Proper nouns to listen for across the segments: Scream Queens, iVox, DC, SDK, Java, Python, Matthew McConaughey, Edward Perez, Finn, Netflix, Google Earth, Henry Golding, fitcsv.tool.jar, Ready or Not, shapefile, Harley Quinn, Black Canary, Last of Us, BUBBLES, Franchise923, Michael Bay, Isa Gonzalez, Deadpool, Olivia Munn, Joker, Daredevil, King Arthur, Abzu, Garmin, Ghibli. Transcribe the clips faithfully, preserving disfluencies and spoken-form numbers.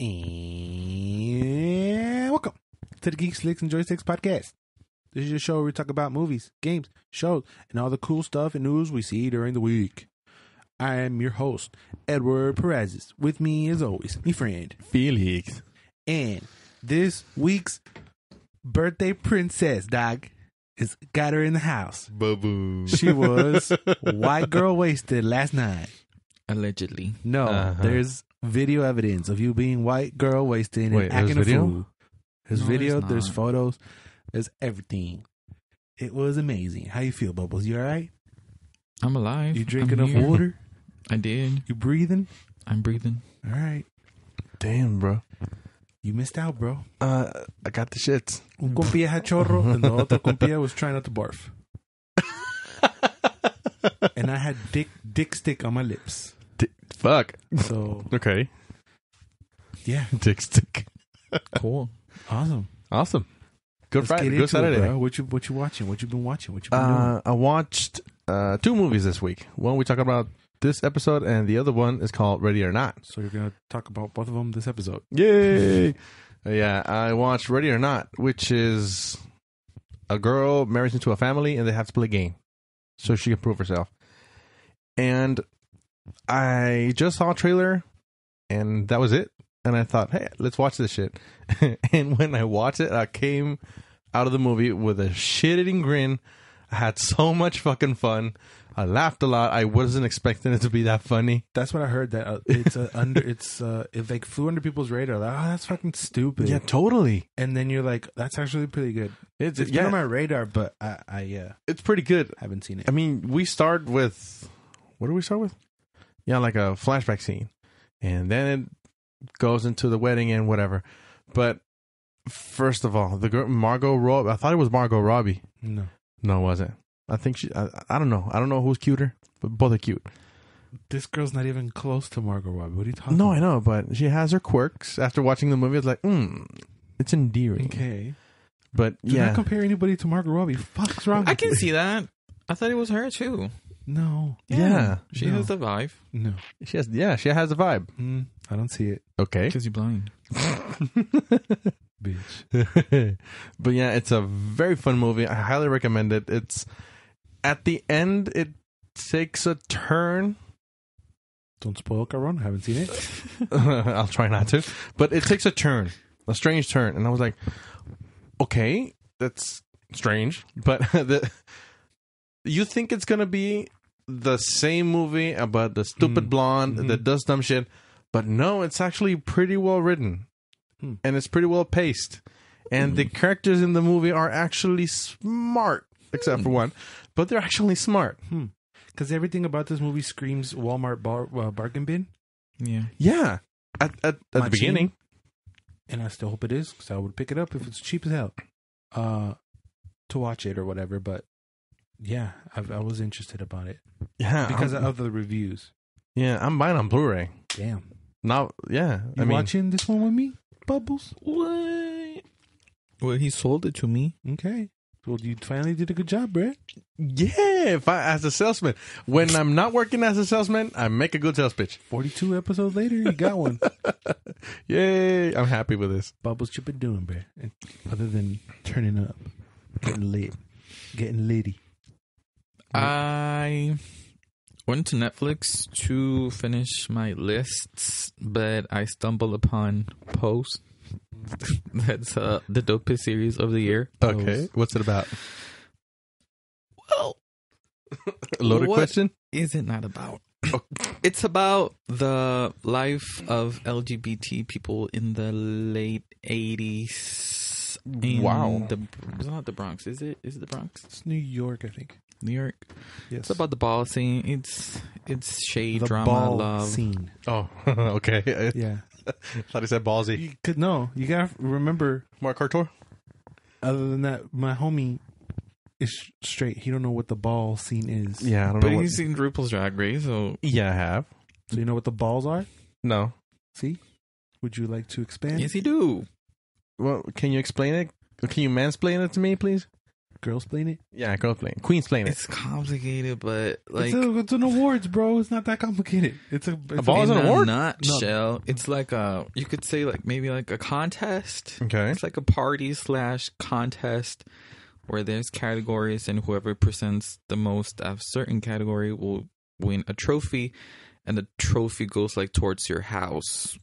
And welcome to the Geeks, Licks, and Joysticks podcast. This is your show where we talk about movies, games, shows, and all the cool stuff and news we see during the week. I am your host, Edward Perez. With me, as always, my friend, Felix. And this week's birthday princess, Doc, is got her in the house. Boo-boo. She was white girl wasted last night. Allegedly. No, uh-huh. There's video evidence of you being white girl wasted and Wait, acting a fool. There's no, video, there's, there's photos, there's everything. It was amazing. How you feel, Bubbles? You all right? I'm alive. You drink I'm enough here. water? I did. You breathing? I'm breathing. All right. Damn, bro. You missed out, bro. Uh, I got the shits. Un compilla had chorro, and the other compilla was trying not to barf. And I had dick dick stick on my lips. Dick, fuck. So okay. Yeah. Dick stick. Cool. Awesome. Awesome. Good Let's Friday. Good Saturday. It, bro. What you what you watching? What you been watching? What you been uh, doing? I watched uh, two movies this week. One we talk about this episode, and the other one is called Ready or Not. So you're going to talk about both of them this episode. Yay! Yeah, I watched Ready or Not, which is a girl marries into a family, and they have to play a game so she can prove herself. And I just saw a trailer, and that was it. And I thought, hey, let's watch this shit. And when I watched it, I came out of the movie with a shit-eating grin. I had so much fucking fun. I laughed a lot. I wasn't expecting it to be that funny. That's what I heard. That uh, it's uh, under. It's uh, it like flew under people's radar. Like, oh, that's fucking stupid. Yeah, totally. And then you're like, that's actually pretty good. It's, it's yeah. been on my radar, but I, I yeah, it's pretty good. I haven't seen it. I mean, we start with what do we start with? Yeah, like a flashback scene, and then it goes into the wedding and whatever. But first of all, the girl Margot Robbie. I thought it was Margot Robbie. No, no, it wasn't. I think she, I, I don't know. I don't know who's cuter, but both are cute. This girl's not even close to Margot Robbie. What are you talking no, about? No, I know, but she has her quirks. After watching the movie, it's like, hmm, it's endearing. Okay. But do yeah. Do not compare anybody to Margot Robbie. Fuck's wrong with I can you? see that. I thought it was her, too. No. Yeah. yeah she no. has the vibe. No. She has, yeah, she has the vibe. Mm, I don't see it. Okay. Because you're blind. Bitch. But yeah, it's a very fun movie. I highly recommend it. It's... At the end, it takes a turn. Don't spoil Caron. I haven't seen it. I'll try not to. But it takes a turn. A strange turn. And I was like, okay, that's strange. But the, you think it's going to be the same movie about the stupid mm. blonde mm-hmm. that does dumb shit. But no, it's actually pretty well written. Mm. And it's pretty well paced. And mm. the characters in the movie are actually smart. Except for one. But they're actually smart. Because hmm. everything about this movie screams Walmart bar, uh, bargain bin. Yeah. Yeah. At, at, at the beginning. And I still hope it is. Because I would pick it up if it's cheap as hell. Uh, to watch it or whatever. But yeah. I, I was interested about it. Yeah. Because I'm, of the reviews. Yeah. I'm buying on Blu-ray. Damn. Now, yeah. You I watching mean, this one with me? Bubbles? What? Well, he sold it to me. Okay. Well, you finally did a good job, bro. Yeah, if I, as a salesman. When I'm not working as a salesman, I make a good sales pitch. forty-two episodes later, you got one. Yay, I'm happy with this. Bubbles, you been doing, bro? Other than turning up, getting lit, getting litty. I went to Netflix to finish my lists, but I stumbled upon Post. That's uh, the dopest series of the year. Okay, what's it about? Well, loaded question. Is it not about? Oh. It's about the life of L G B T people in the late eighties. Wow, the, it's not the Bronx, is it? Is it the Bronx? It's New York, I think. New York. Yes. It's about the ball scene. It's it's shade the drama ball love scene. Oh, okay. Yeah. I thought he said ballsy. You could, no, you gotta remember Mark Hartor. Other than that, my homie is straight. He don't know what the ball scene is. Yeah, I don't but know. But he's what... seen RuPaul's Drag Race, so yeah, I have. So you know what the balls are? No. See, would you like to expand? Yes, you do. Well, can you explain it? Can you mansplain it to me, please? Girls playing it? Yeah, girls playing it. Queens playing it. It's complicated, but like... It's, a, it's an awards, bro. It's not that complicated. It's a... It's a ball is an award? Not shell. It's like a... You could say like maybe like a contest. Okay. It's like a party slash contest where there's categories and whoever presents the most of a certain category will win a trophy, and the trophy goes like towards your house.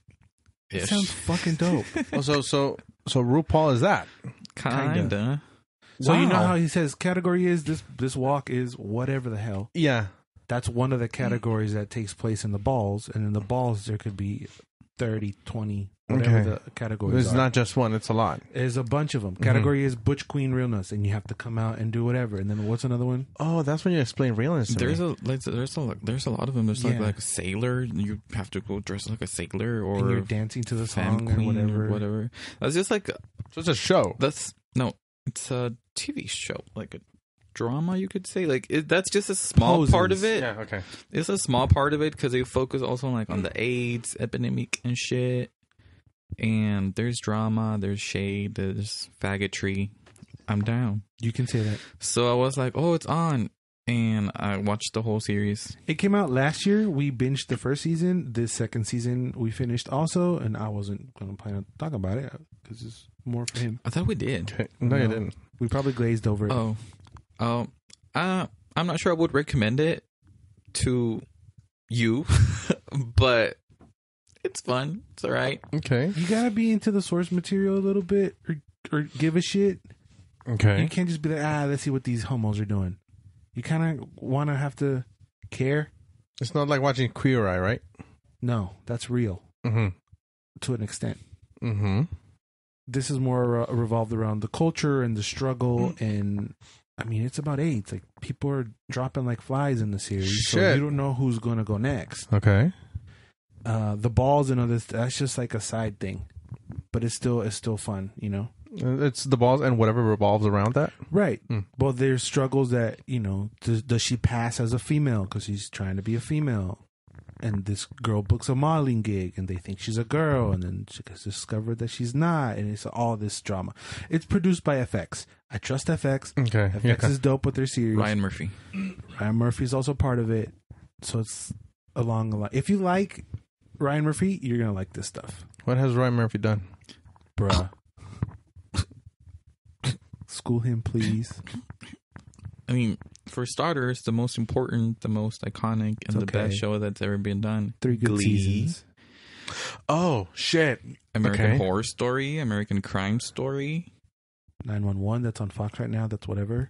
It sounds fucking dope. oh, so, so, so RuPaul is that? Kinda. Kinda. So wow. You know how he says category is this this walk is whatever the hell. Yeah. That's one of the categories that takes place in the balls. And in the balls, there could be thirty, twenty, whatever okay. the categories It's are. Not just one. It's a lot. There's a bunch of them. Category mm-hmm. is Butch Queen Realness. And you have to come out and do whatever. And then what's another one? Oh, that's when you explain realness to there's me. A, like, there's, a, there's a lot of them. There's yeah. like, like a sailor. You have to go dress like a sailor. Or and you're dancing to the song or whatever. Or whatever. That's just like... So it's a show. That's... No. It's a T V show, like a drama, you could say. Like it, that's just a small Poses. part of it. Yeah, okay. It's a small part of it because they focus also on, like on the AIDS epidemic and shit. And there's drama, there's shade, there's faggotry. I'm down. You can say that. So I was like, oh, it's on, and I watched the whole series. It came out last year. We binged the first season. This second season we finished also, and I wasn't gonna plan on talking about it because it's. More for him. I thought we did. No, you no. didn't. We probably glazed over it. Oh, um, uh, I'm not sure I would recommend it to you, but it's fun. It's all right. Okay. You gotta be into the source material a little bit, or or give a shit. Okay. You can't just be like, ah, let's see what these homos are doing. You kind of want to have to care. It's not like watching Queer Eye, right? No, that's real. Mm-hmm. To an extent. Mm-hmm. This is more uh, revolved around the culture and the struggle. Mm. And I mean, it's about AIDS. Like people are dropping like flies in the series. Shit. So you don't know who's going to go next. Okay. Uh, the balls and others. That's just like a side thing, but it's still, it's still fun. You know, it's the balls and whatever revolves around that. Right. Mm. Well, there's struggles that, you know, does, does she pass as a female? Cause she's trying to be a female. And this girl books a modeling gig, and they think she's a girl, and then she gets discovered that she's not, and it's all this drama. It's produced by F X. I trust F X. Okay, F X yeah. is dope with their series. Ryan Murphy. Ryan Murphy is also part of it, so it's along the line. If you like Ryan Murphy, you're gonna like this stuff. What has Ryan Murphy done, bruh? School him, please. I mean. For starters, the most important, the most iconic, and okay. the best show that's ever been done. Three good Glee. seasons. Oh, shit. American okay. Horror Story, American Crime Story. nine one one, that's on Fox right now. That's whatever.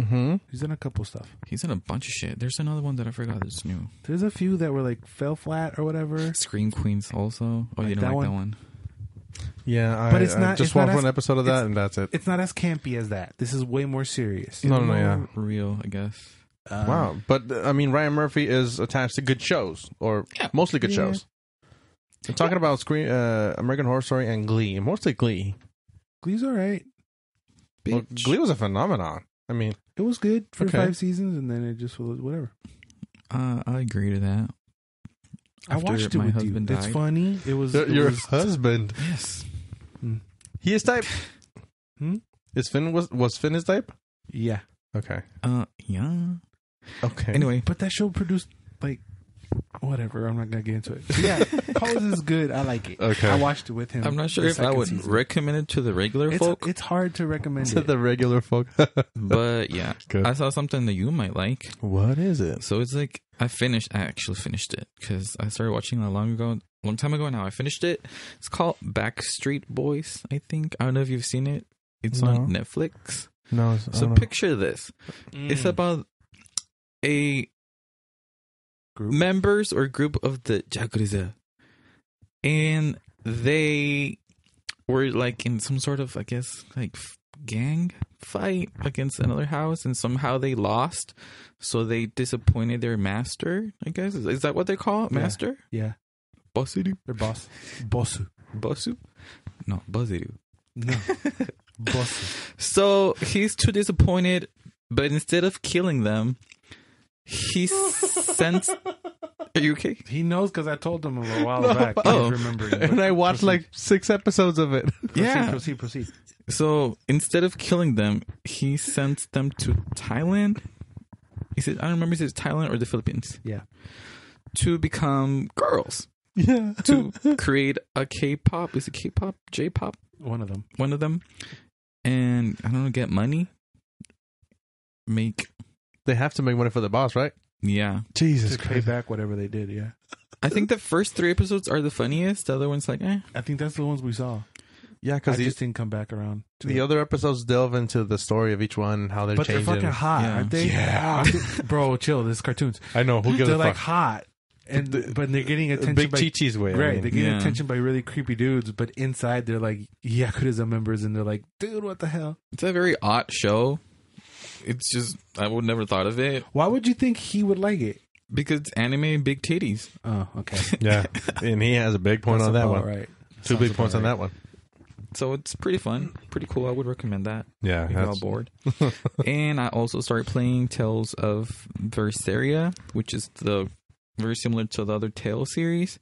Mm-hmm. He's in a couple stuff. He's in a bunch of shit. There's another one that I forgot that's new. There's a few that were like fell flat or whatever. Scream Queens also. Oh, like you didn't that like one? that one? Yeah, I, but it's not, I just watched one episode of that and that's it. It's not as campy as that. This is way more serious. No, no, no, yeah. Real, I guess. Um, wow. But, I mean, Ryan Murphy is attached to good shows, or yeah. mostly good yeah. shows. I'm talking yeah. about Scream, uh, American Horror Story and Glee. Mostly Glee. Glee's all right. Well, Glee was a phenomenon. I mean. It was good for okay. five seasons and then it just was whatever. Uh, I agree to that. After I watched it with you. Died. It's funny. It was it your was... husband. Yes, mm. he is type. Hmm? Is Finn was was Finn his type? Yeah. Okay. Uh, yeah. Okay. Anyway, but that show produced like whatever. I'm not gonna get into it. But yeah, Pose is good. I like it. Okay. I watched it with him. I'm not sure if I would season. recommend it to the regular it's, folk. It's hard to recommend to it. the regular folk. But yeah, good. I saw something that you might like. What is it? So it's like. I finished, I actually finished it because I started watching it long ago, long time ago now. I finished it. It's called Backstreet Boys, I think. I don't know if you've seen it. It's no. on Netflix. No. So picture know. this. Mm. It's about a group members or group of the Yakuza. And they were like in some sort of, I guess, like gang fight against another house, and somehow they lost, so they disappointed their master. I guess is, is that what they call it? Master? Yeah. Bosuru. Their boss. Bosu. Bosu? No, Bosuru. No. Bosu. So he's too disappointed, but instead of killing them, he sends. Are you okay? He knows because I told him a little while no, back. Oh, I remember. And I watched proceed. like six episodes of it. Proceed, yeah. Proceed. Proceed. So instead of killing them, he sent them to Thailand. He said, I don't remember if it's Thailand or the Philippines. Yeah. To become girls. Yeah. To create a K-pop. Is it K-pop? J-pop? One of them. One of them. And I don't know, get money. Make. They have to make money for the boss, right? Yeah. Jesus Christ. To pay back whatever they did, yeah. I think the first three episodes are the funniest. The other one's like, eh. I think that's the ones we saw. Yeah, because I just didn't come back around. The other episodes delve into the story of each one, how they're but changing. But they're fucking hot, yeah. aren't they? Yeah. Bro, chill. This is cartoons. I know. Who gives they're a like fuck? Hot. And, the, but they're getting attention big by... Big Chi-Chi's way. Right. I mean, they're getting yeah. attention by really creepy dudes, but inside they're like Yakuza members, and they're like, dude, what the hell? It's a very odd show. It's just... I would never thought of it. Why would you think he would like it? Because it's anime and big titties. Oh, okay. Yeah. And he has a big point That's on that one. Right. Two Sounds big points right. on that one. So it's pretty fun, pretty cool. I would recommend that. Yeah, I'm all bored. And I also started playing Tales of Berseria, which is the very similar to the other Tales series.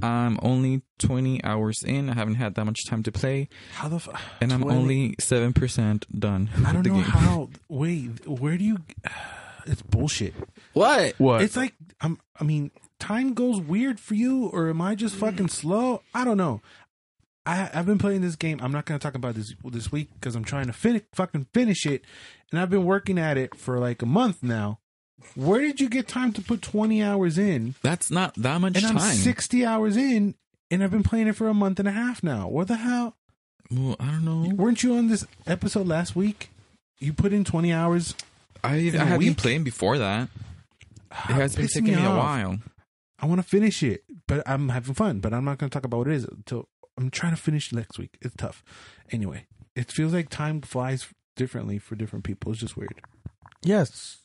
I'm only twenty hours in. I haven't had that much time to play. How the fuck? And I'm twenty? Only seven percent done. I don't know game. How. Wait, where do you? It's bullshit. What? What? It's like I'm. I mean, time goes weird for you, or am I just fucking slow? I don't know. I, I've been playing this game. I'm not going to talk about this this week because I'm trying to fin- fucking finish it. And I've been working at it for like a month now. Where did you get time to put twenty hours in? That's not that much and time. And I'm sixty hours in, and I've been playing it for a month and a half now. What the hell? Well, I don't know. Weren't you on this episode last week? You put in twenty hours? I, I haven't been playing before that. It has been taking me, me a while. I want to finish it, but I'm having fun. But I'm not going to talk about what it is until... I'm trying to finish next week. It's tough. Anyway, it feels like time flies differently for different people. It's just weird. Yes,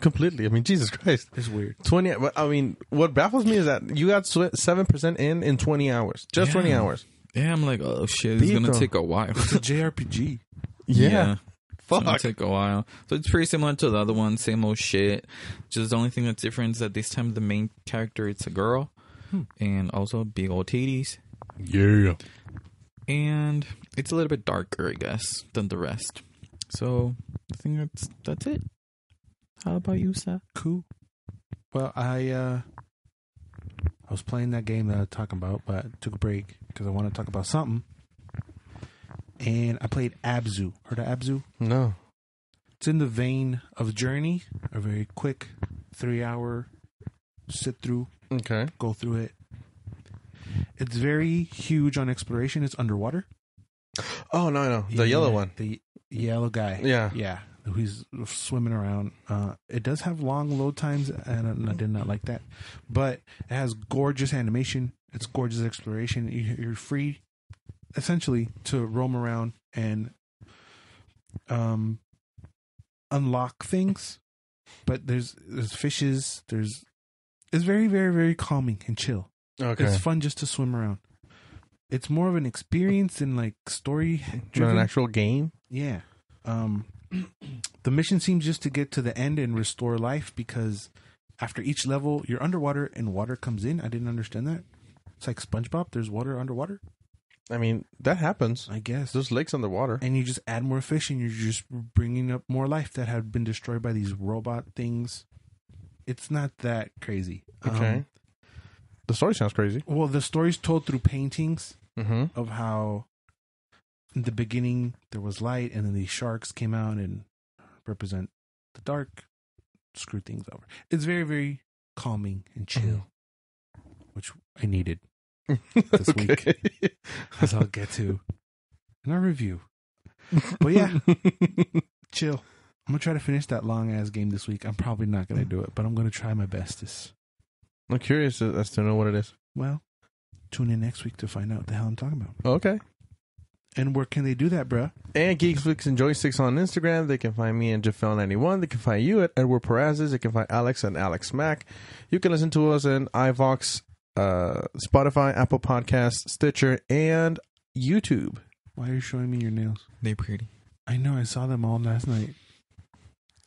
completely. I mean, Jesus Christ. It's weird. twenty. I mean, what baffles me is that you got seven percent in in twenty hours. Just yeah. twenty hours. Yeah, I'm like, oh, shit. It's going to take a while. It's a J R P G. Yeah. yeah. Fuck. It's going to take a while. So it's pretty similar to the other one. Same old shit. Just the only thing that's different is that this time the main character, it's a girl. Hmm. And also big old titties. Yeah. And it's a little bit darker, I guess, than the rest. So I think that's that's it. How about you, Seth? Cool. Well, I uh, I was playing that game that I was talking about, but I took a break because I want to talk about something. And I played Abzu. Heard of Abzu? No. It's in the vein of Journey, a very quick three-hour sit-through. Okay. Go through it. It's very huge on exploration. It's underwater. Oh, no, no. The yeah, yellow one. The yellow guy. Yeah. Yeah. Who's swimming around. Uh, it does have long load times, and I did not like that. But it has gorgeous animation. It's gorgeous exploration. You're free, essentially, to roam around and um, unlock things. But there's there's fishes. There's It's very, very, very calming and chill. Okay. It's fun just to swim around. It's more of an experience than like story driven. An actual game? Yeah. Um, the mission seems just to get to the end and restore life, because after each level, you're underwater and water comes in. I didn't understand that. It's like SpongeBob. There's water underwater. I mean, that happens. I guess. There's lakes underwater. And you just add more fish, and you're just bringing up more life that had been destroyed by these robot things. It's not that crazy. Okay. Um, The story sounds crazy. Well, the story's told through paintings mm-hmm. of how in the beginning there was light, and then these sharks came out and represent the dark, screw things over. It's very, very calming and chill, mm-hmm. which I needed this okay. week. As I'll get to in our review. But yeah, chill. I'm going to try to finish that long-ass game this week. I'm probably not going to do it, but I'm going to try my bestest. I'm curious as to know what it is. Well, tune in next week to find out what the hell I'm talking about. Okay. And where can they do that, bruh? And Geeksflix and Joysticks on Instagram. They can find me at Jafel ninety-one. They can find you at Edward Perez's. They can find Alex and Alex Mac. You can listen to us in iVox, uh, Spotify, Apple Podcasts, Stitcher, and YouTube. Why are you showing me your nails? They're pretty. I know. I saw them all last night.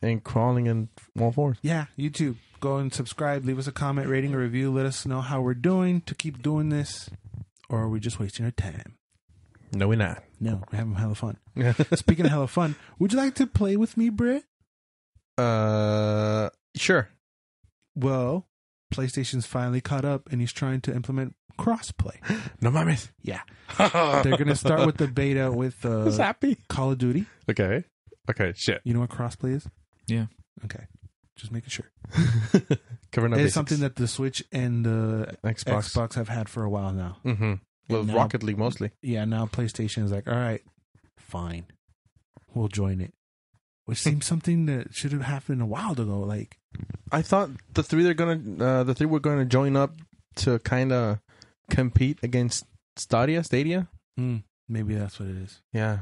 And crawling in all fours. Yeah, YouTube. Go and subscribe. Leave us a comment, rating, or review. Let us know how we're doing to keep doing this. Or are we just wasting our time? No, we're not. No, we're having hella fun. Speaking of hella fun, would you like to play with me, Britt? Uh, sure. Well, PlayStation's finally caught up, and he's trying to implement crossplay. No mames. Yeah. They're going to start with the beta with uh, happy. Call of Duty. Okay. Okay, shit. You know what crossplay is? Yeah. Okay. Just making sure. Covering up basics. It's something that the Switch and the Xbox, Xbox have had for a while now. Mm-hmm. Well, now, Rocket League mostly. Yeah, now PlayStation is like, all right, fine. We'll join it. Which seems something that should have happened a while ago. Like, I thought the three they're gonna, uh, the three were gonna join up to kind of compete against Stadia. Stadia. Mm, maybe that's what it is. Yeah,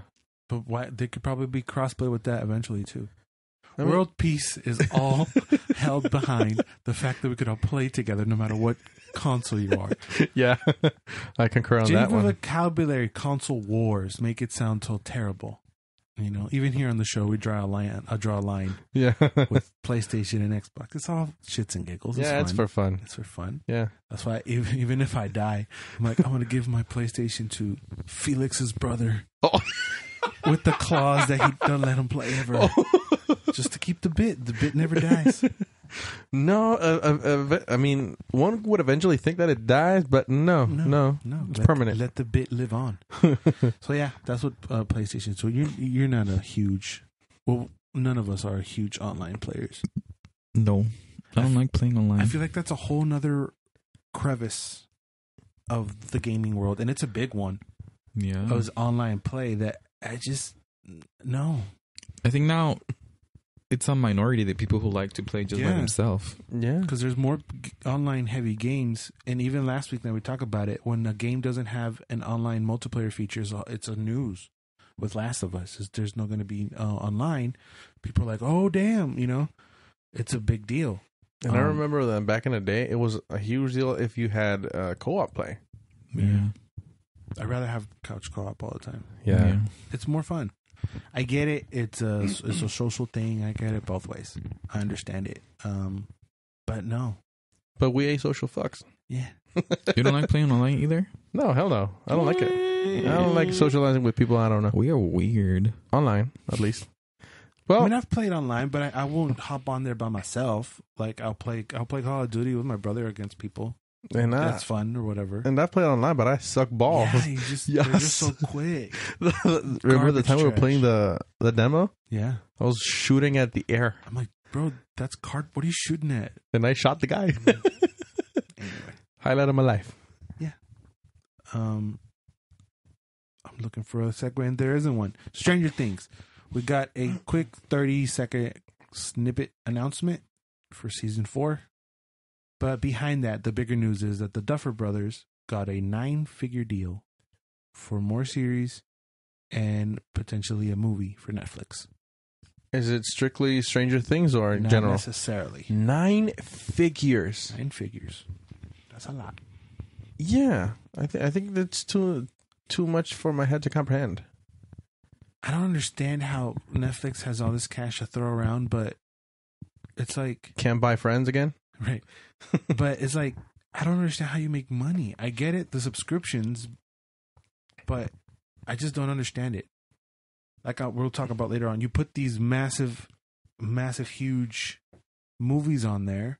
but why? They could probably be crossplay with that eventually too. I mean, world peace is all held behind the fact that we could all play together, no matter what console you are. Yeah, I concur on Geneva that one. Geneva vocabulary, console wars, make it sound so terrible. You know, even here on the show, we draw a line. I draw a line. Yeah, with PlayStation and Xbox, it's all shits and giggles. It's yeah, fun. It's for fun. It's for fun. Yeah, that's why even even if I die, I'm like, I want to give my PlayStation to Felix's brother. Oh. With the claws that he don't let him play ever, oh. Just to keep the bit. The bit never dies. No, uh, uh, I mean, one would eventually think that it dies, but no, no, no, no. It's let, permanent. Let the bit live on. So yeah, that's what uh, PlayStation. So you're you're not a huge. Well, none of us are huge online players. No, I don't I f- like playing online. I feel like that's a whole nother crevice of the gaming world, and it's a big one. Yeah, of online play that I just no. I think now. It's a minority that people who like to play just yeah. by themselves. Yeah. Because there's more g- online heavy games. And even last week, when we talk about it, when a game doesn't have an online multiplayer feature, it's a news with Last of Us. It's, there's not going to be uh, online. People are like, oh, damn, you know, it's a big deal. And um, I remember that back in the day, it was a huge deal if you had uh, co-op play. Yeah. yeah. I'd rather have couch co-op all the time. Yeah. yeah. It's more fun. I get it. It's a, it's a social thing. I get it both ways. I understand it. Um, but no. But we asocial fucks. Yeah. You don't like playing online either? No, hell no. I don't like it. I don't like socializing with people I don't know. We are weird. Online, at least. Well, I mean, I've played online, but I, I won't hop on there by myself. Like, I'll play I'll play Call of Duty with my brother against people. And I, that's fun or whatever. And I played online, but I suck balls. Yeah, you just, yes. They're just so quick. Remember Garbage the time trash. we were playing the, the demo? Yeah. I was shooting at the air. I'm like, bro, that's card. What are you shooting at? And I shot the guy. Anyway. Highlight of my life. Yeah. Um, I'm looking for a segue, and there isn't one. Stranger Things. We got a quick thirty-second snippet announcement for season four. But behind that, the bigger news is that the Duffer Brothers got a nine-figure deal for more series and potentially a movie for Netflix. Is it strictly Stranger Things or in Not general? Not necessarily. Nine figures. Nine figures. That's a lot. Yeah. I, th- I think that's too too much for my head to comprehend. I don't understand how Netflix has all this cash to throw around, but it's like... Can't buy friends again? Right. But it's like, I don't understand how you make money. I get it, the subscriptions, but I just don't understand it. Like I, we'll talk about later on. You put these massive, massive, huge movies on there,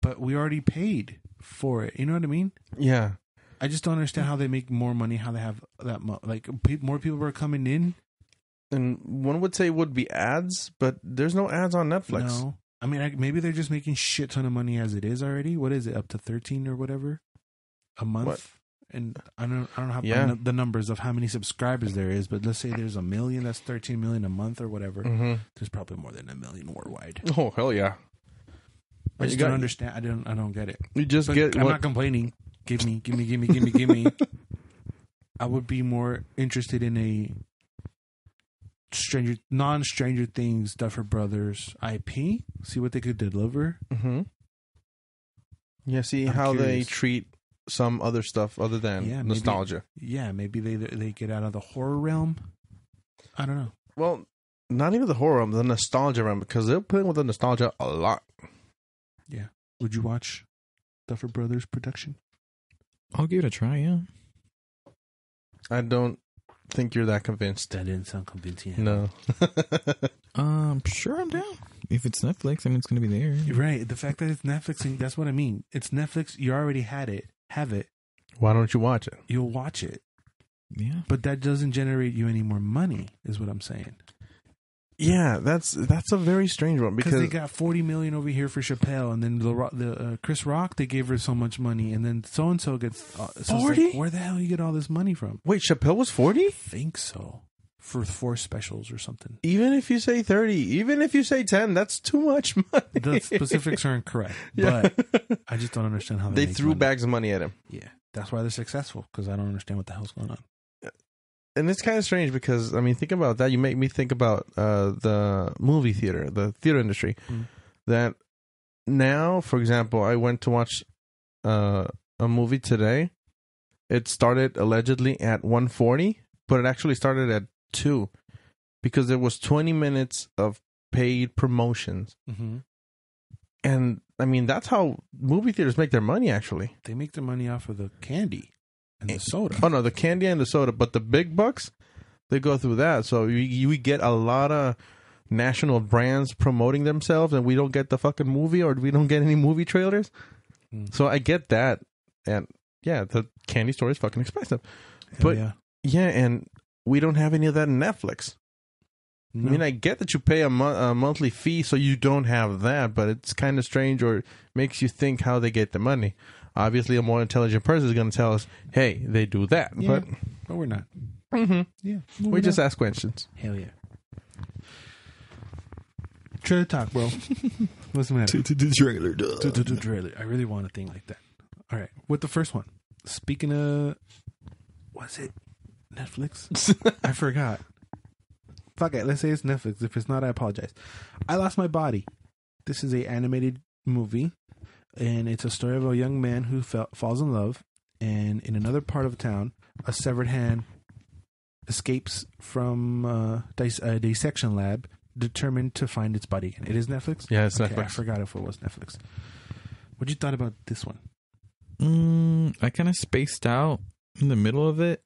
but we already paid for it. You know what I mean? Yeah. I just don't understand how they make more money, how they have that much. Like, more people are coming in. And one would say would be ads, but there's no ads on Netflix. No. I mean, maybe they're just making shit ton of money as it is already. What is it? Up to thirteen or whatever a month? What? And I don't I don't have yeah. the numbers of how many subscribers there is, but let's say there's a million. That's thirteen million a month or whatever. Mm-hmm. There's probably more than a million worldwide. Oh, hell yeah. I just got, don't understand. I don't I don't get it. You just but get I'm what? not complaining. Give me, give me, give me, give me, give me. I would be more interested in a Stranger non-Stranger Things Duffer Brothers I P. See what they could deliver. Mm-hmm. Yeah, see I'm how curious. They treat some other stuff other than yeah, nostalgia. Maybe, yeah, maybe they they get out of the horror realm. I don't know. Well, not even the horror realm, the nostalgia realm, because they're playing with the nostalgia a lot. Yeah. Would you watch Duffer Brothers production? I'll give it a try. Yeah. I don't think you're that convinced. That didn't sound convincing. No. um, sure, I'm down. If it's Netflix, I mean, it's going to be there. You're right. The fact that it's Netflix, that's what I mean. It's Netflix. You already had it. Have it. Why don't you watch it? You'll watch it. Yeah. But that doesn't generate you any more money, is what I'm saying. Yeah, that's that's a very strange one because they got forty million over here for Chappelle, and then the, the uh, Chris Rock, they gave her so much money, and then so and so gets forty. Uh, so like, where the hell you get all this money from? Wait, Chappelle was forty? I think so, for four specials or something. Even if you say thirty, even if you say ten, that's too much money. The specifics aren't correct, yeah. But I just don't understand how they, they threw money. bags of money at him. Yeah, that's why they're successful, because I don't understand what the hell's going on. And it's kind of strange because, I mean, think about that. You make me think about uh, the movie theater, the theater industry. Mm. That now, for example, I went to watch uh, a movie today. It started allegedly at one forty, but it actually started at two because there was twenty minutes of paid promotions. Mm-hmm. And, I mean, that's how movie theaters make their money, actually. They make their money off of the candy. And the soda. Oh, no, the candy and the soda. But the big bucks, they go through that. So you, we get a lot of national brands promoting themselves, and we don't get the fucking movie, or we don't get any movie trailers. Mm. So I get that. And, yeah, the candy store is fucking expensive. Hell but, yeah. yeah, and we don't have any of that in Netflix. No. I mean, I get that you pay a, mo- a monthly fee, so you don't have that, but it's kind of strange, or makes you think how they get the money. Obviously, a more intelligent person is going to tell us, hey, they do that. Yeah, but, but we're not. Mm-hmm. Yeah, well, we just not. ask questions. Hell yeah. Trailer talk, bro. What's the matter? To the trailer. To the trailer. I really want a thing like that. All right. What the first one? Speaking of, was it Netflix? I forgot. Fuck it. Let's say it's Netflix. If it's not, I apologize. I Lost My Body. This is a animated movie. And it's a story of a young man who fell, falls in love, and in another part of town, a severed hand escapes from uh, dis- a dissection lab, determined to find its body again. It is Netflix? Yeah, it's okay, Netflix. I forgot if it was Netflix. What you thought about this one? Mm, I kind of spaced out in the middle of it.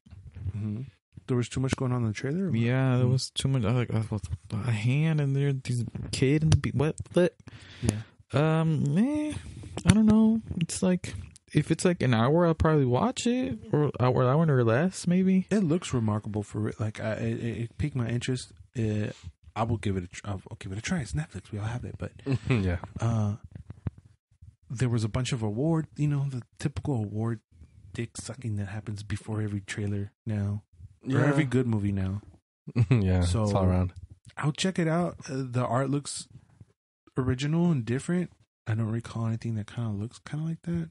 Mm-hmm. There was too much going on in the trailer? Yeah, there was too much. I like, a hand in there, this kid, and the what? what? Yeah. Um, eh, I don't know. It's like, if it's like an hour, I'll probably watch it, or hour, hour or less, maybe. It looks remarkable for it. Like, I, it, it piqued my interest. It, I will give it. A, I'll give it a try. It's Netflix. We all have it, but yeah. Uh, there was a bunch of award. You know, the typical award dick sucking that happens before every trailer now, yeah. or every good movie now. yeah, so it's all around. I'll check it out. Uh, the art looks original and different. I don't recall anything that kind of looks kind of like that.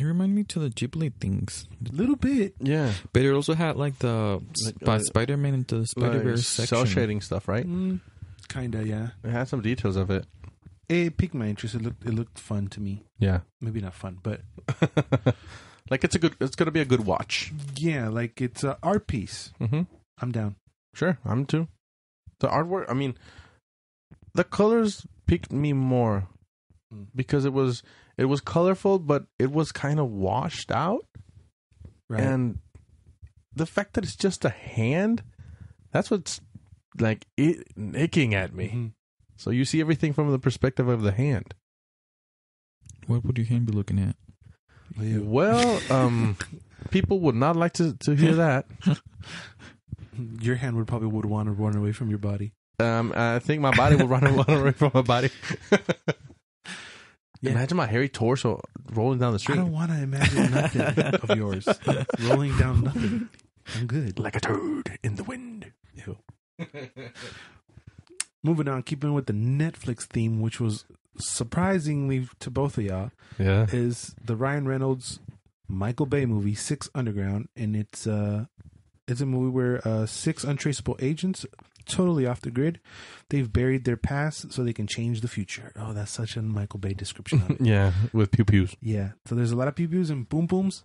It reminded me to the Ghibli things a little bit, yeah. But it also had like the like, by uh, Spider-Man into the Spider-Verse like cell shading stuff, right? Mm, kinda, yeah. It had some details of it. It piqued my interest. It looked, it looked fun to me. Yeah, maybe not fun, but like it's a good. It's gonna be a good watch. Yeah, like it's an art piece. Mm-hmm. I'm down. Sure, I'm too. The artwork. I mean, the colors piqued me more. Because it was it was colorful, but it was kind of washed out, right. And the fact that it's just a hand—that's what's like it nicking at me. Mm-hmm. So you see everything from the perspective of the hand. What would your hand be looking at? Well, um, people would not like to, to hear that. Your hand would probably would want to run away from your body. Um, I think my body would run away from my body. Yeah. Imagine my hairy torso rolling down the street. I don't want to imagine nothing of yours rolling down nothing. I'm good. Like a toad in the wind. Ew. Moving on, keeping with the Netflix theme, which was surprisingly to both of y'all, yeah. is the Ryan Reynolds Michael Bay movie, Six Underground. And it's, uh, it's a movie where uh, six untraceable agents... totally off the grid. They've buried their past so they can change the future. Oh, that's such a Michael Bay description of it. Yeah, with pew pews. Yeah. So there's a lot of pew pews and boom booms.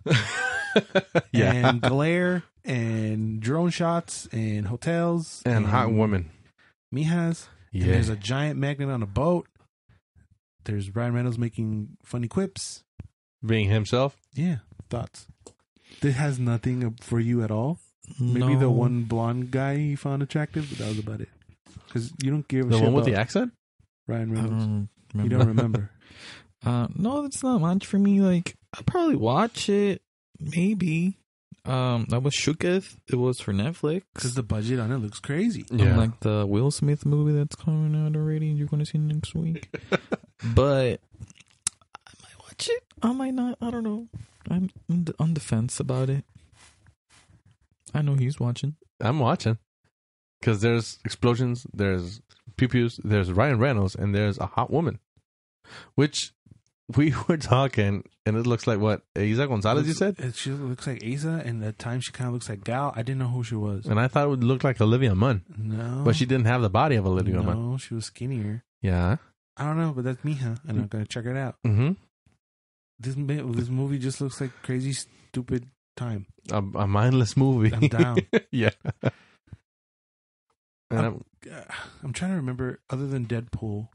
yeah. And glare and drone shots and hotels. And, and hot women. Mijas. Yeah. And there's a giant magnet on a boat. There's Ryan Reynolds making funny quips. Being himself. Yeah. Thoughts. This has nothing for you at all. Maybe no. the one blonde guy you found attractive, but that was about it. Because you don't give a the shit. The one with the accent? Ryan Reynolds. Um, you don't remember. uh, no, that's not much for me. Like, I'll probably watch it. Maybe. Um, I was shooketh. It was for Netflix. Because the budget on it looks crazy. Yeah. Um, like the Will Smith movie that's coming out already. You're going to see next week. But I might watch it. I might not. I don't know. I'm on the fence about it. I know he's watching. I'm watching. Because there's explosions, there's pew-pews, there's Ryan Reynolds, and there's a hot woman. Which we were talking, and it looks like what? Isa Gonzalez, looks, you said? It, she looks like Isa, and at times she kind of looks like Gal. I didn't know who she was. And I thought it would look like Olivia Munn. No. But she didn't have the body of Olivia no, Munn. No, she was skinnier. Yeah. I don't know, but that's Mija, and mm-hmm. I'm going to check it out. Mm-hmm. This, this movie just looks like crazy, stupid time. A, a mindless movie. I'm down. Yeah. I'm, I'm trying to remember. Other than Deadpool,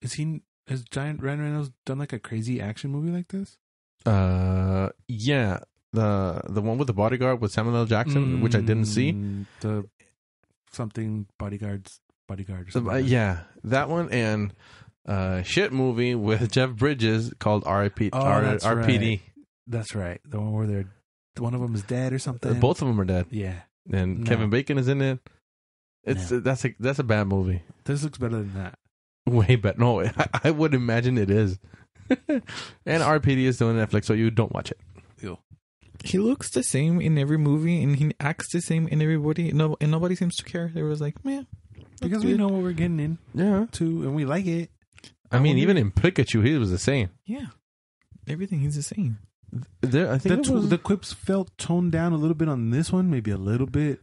is he has Giant Ryan Reynolds done like a crazy action movie like this? Uh, yeah, the the one with the bodyguard with Samuel L. Jackson, mm, which I didn't see. The something bodyguards bodyguard. Or something uh, like that. Yeah, that one and uh shit movie with Jeff Bridges called R I P. Oh, R- that's R P D. Right. That's right. The one where they're one of them is dead or something. Both of them are dead. Yeah, and no. Kevin Bacon is in it. It's no. that's a that's a bad movie. This looks better than that. Way better. No, I, I would imagine it is. And R P D is still on Netflix, so you don't watch it. Ew. He looks the same in every movie, and he acts the same in everybody. No, and nobody seems to care. They was like, man, because good. We know what we're getting in. Yeah, to and we like it. I, I mean, even in Pikachu, he was the same. Yeah, everything he's the same. There, I think the, was... the quips felt toned down a little bit on this one, maybe a little bit.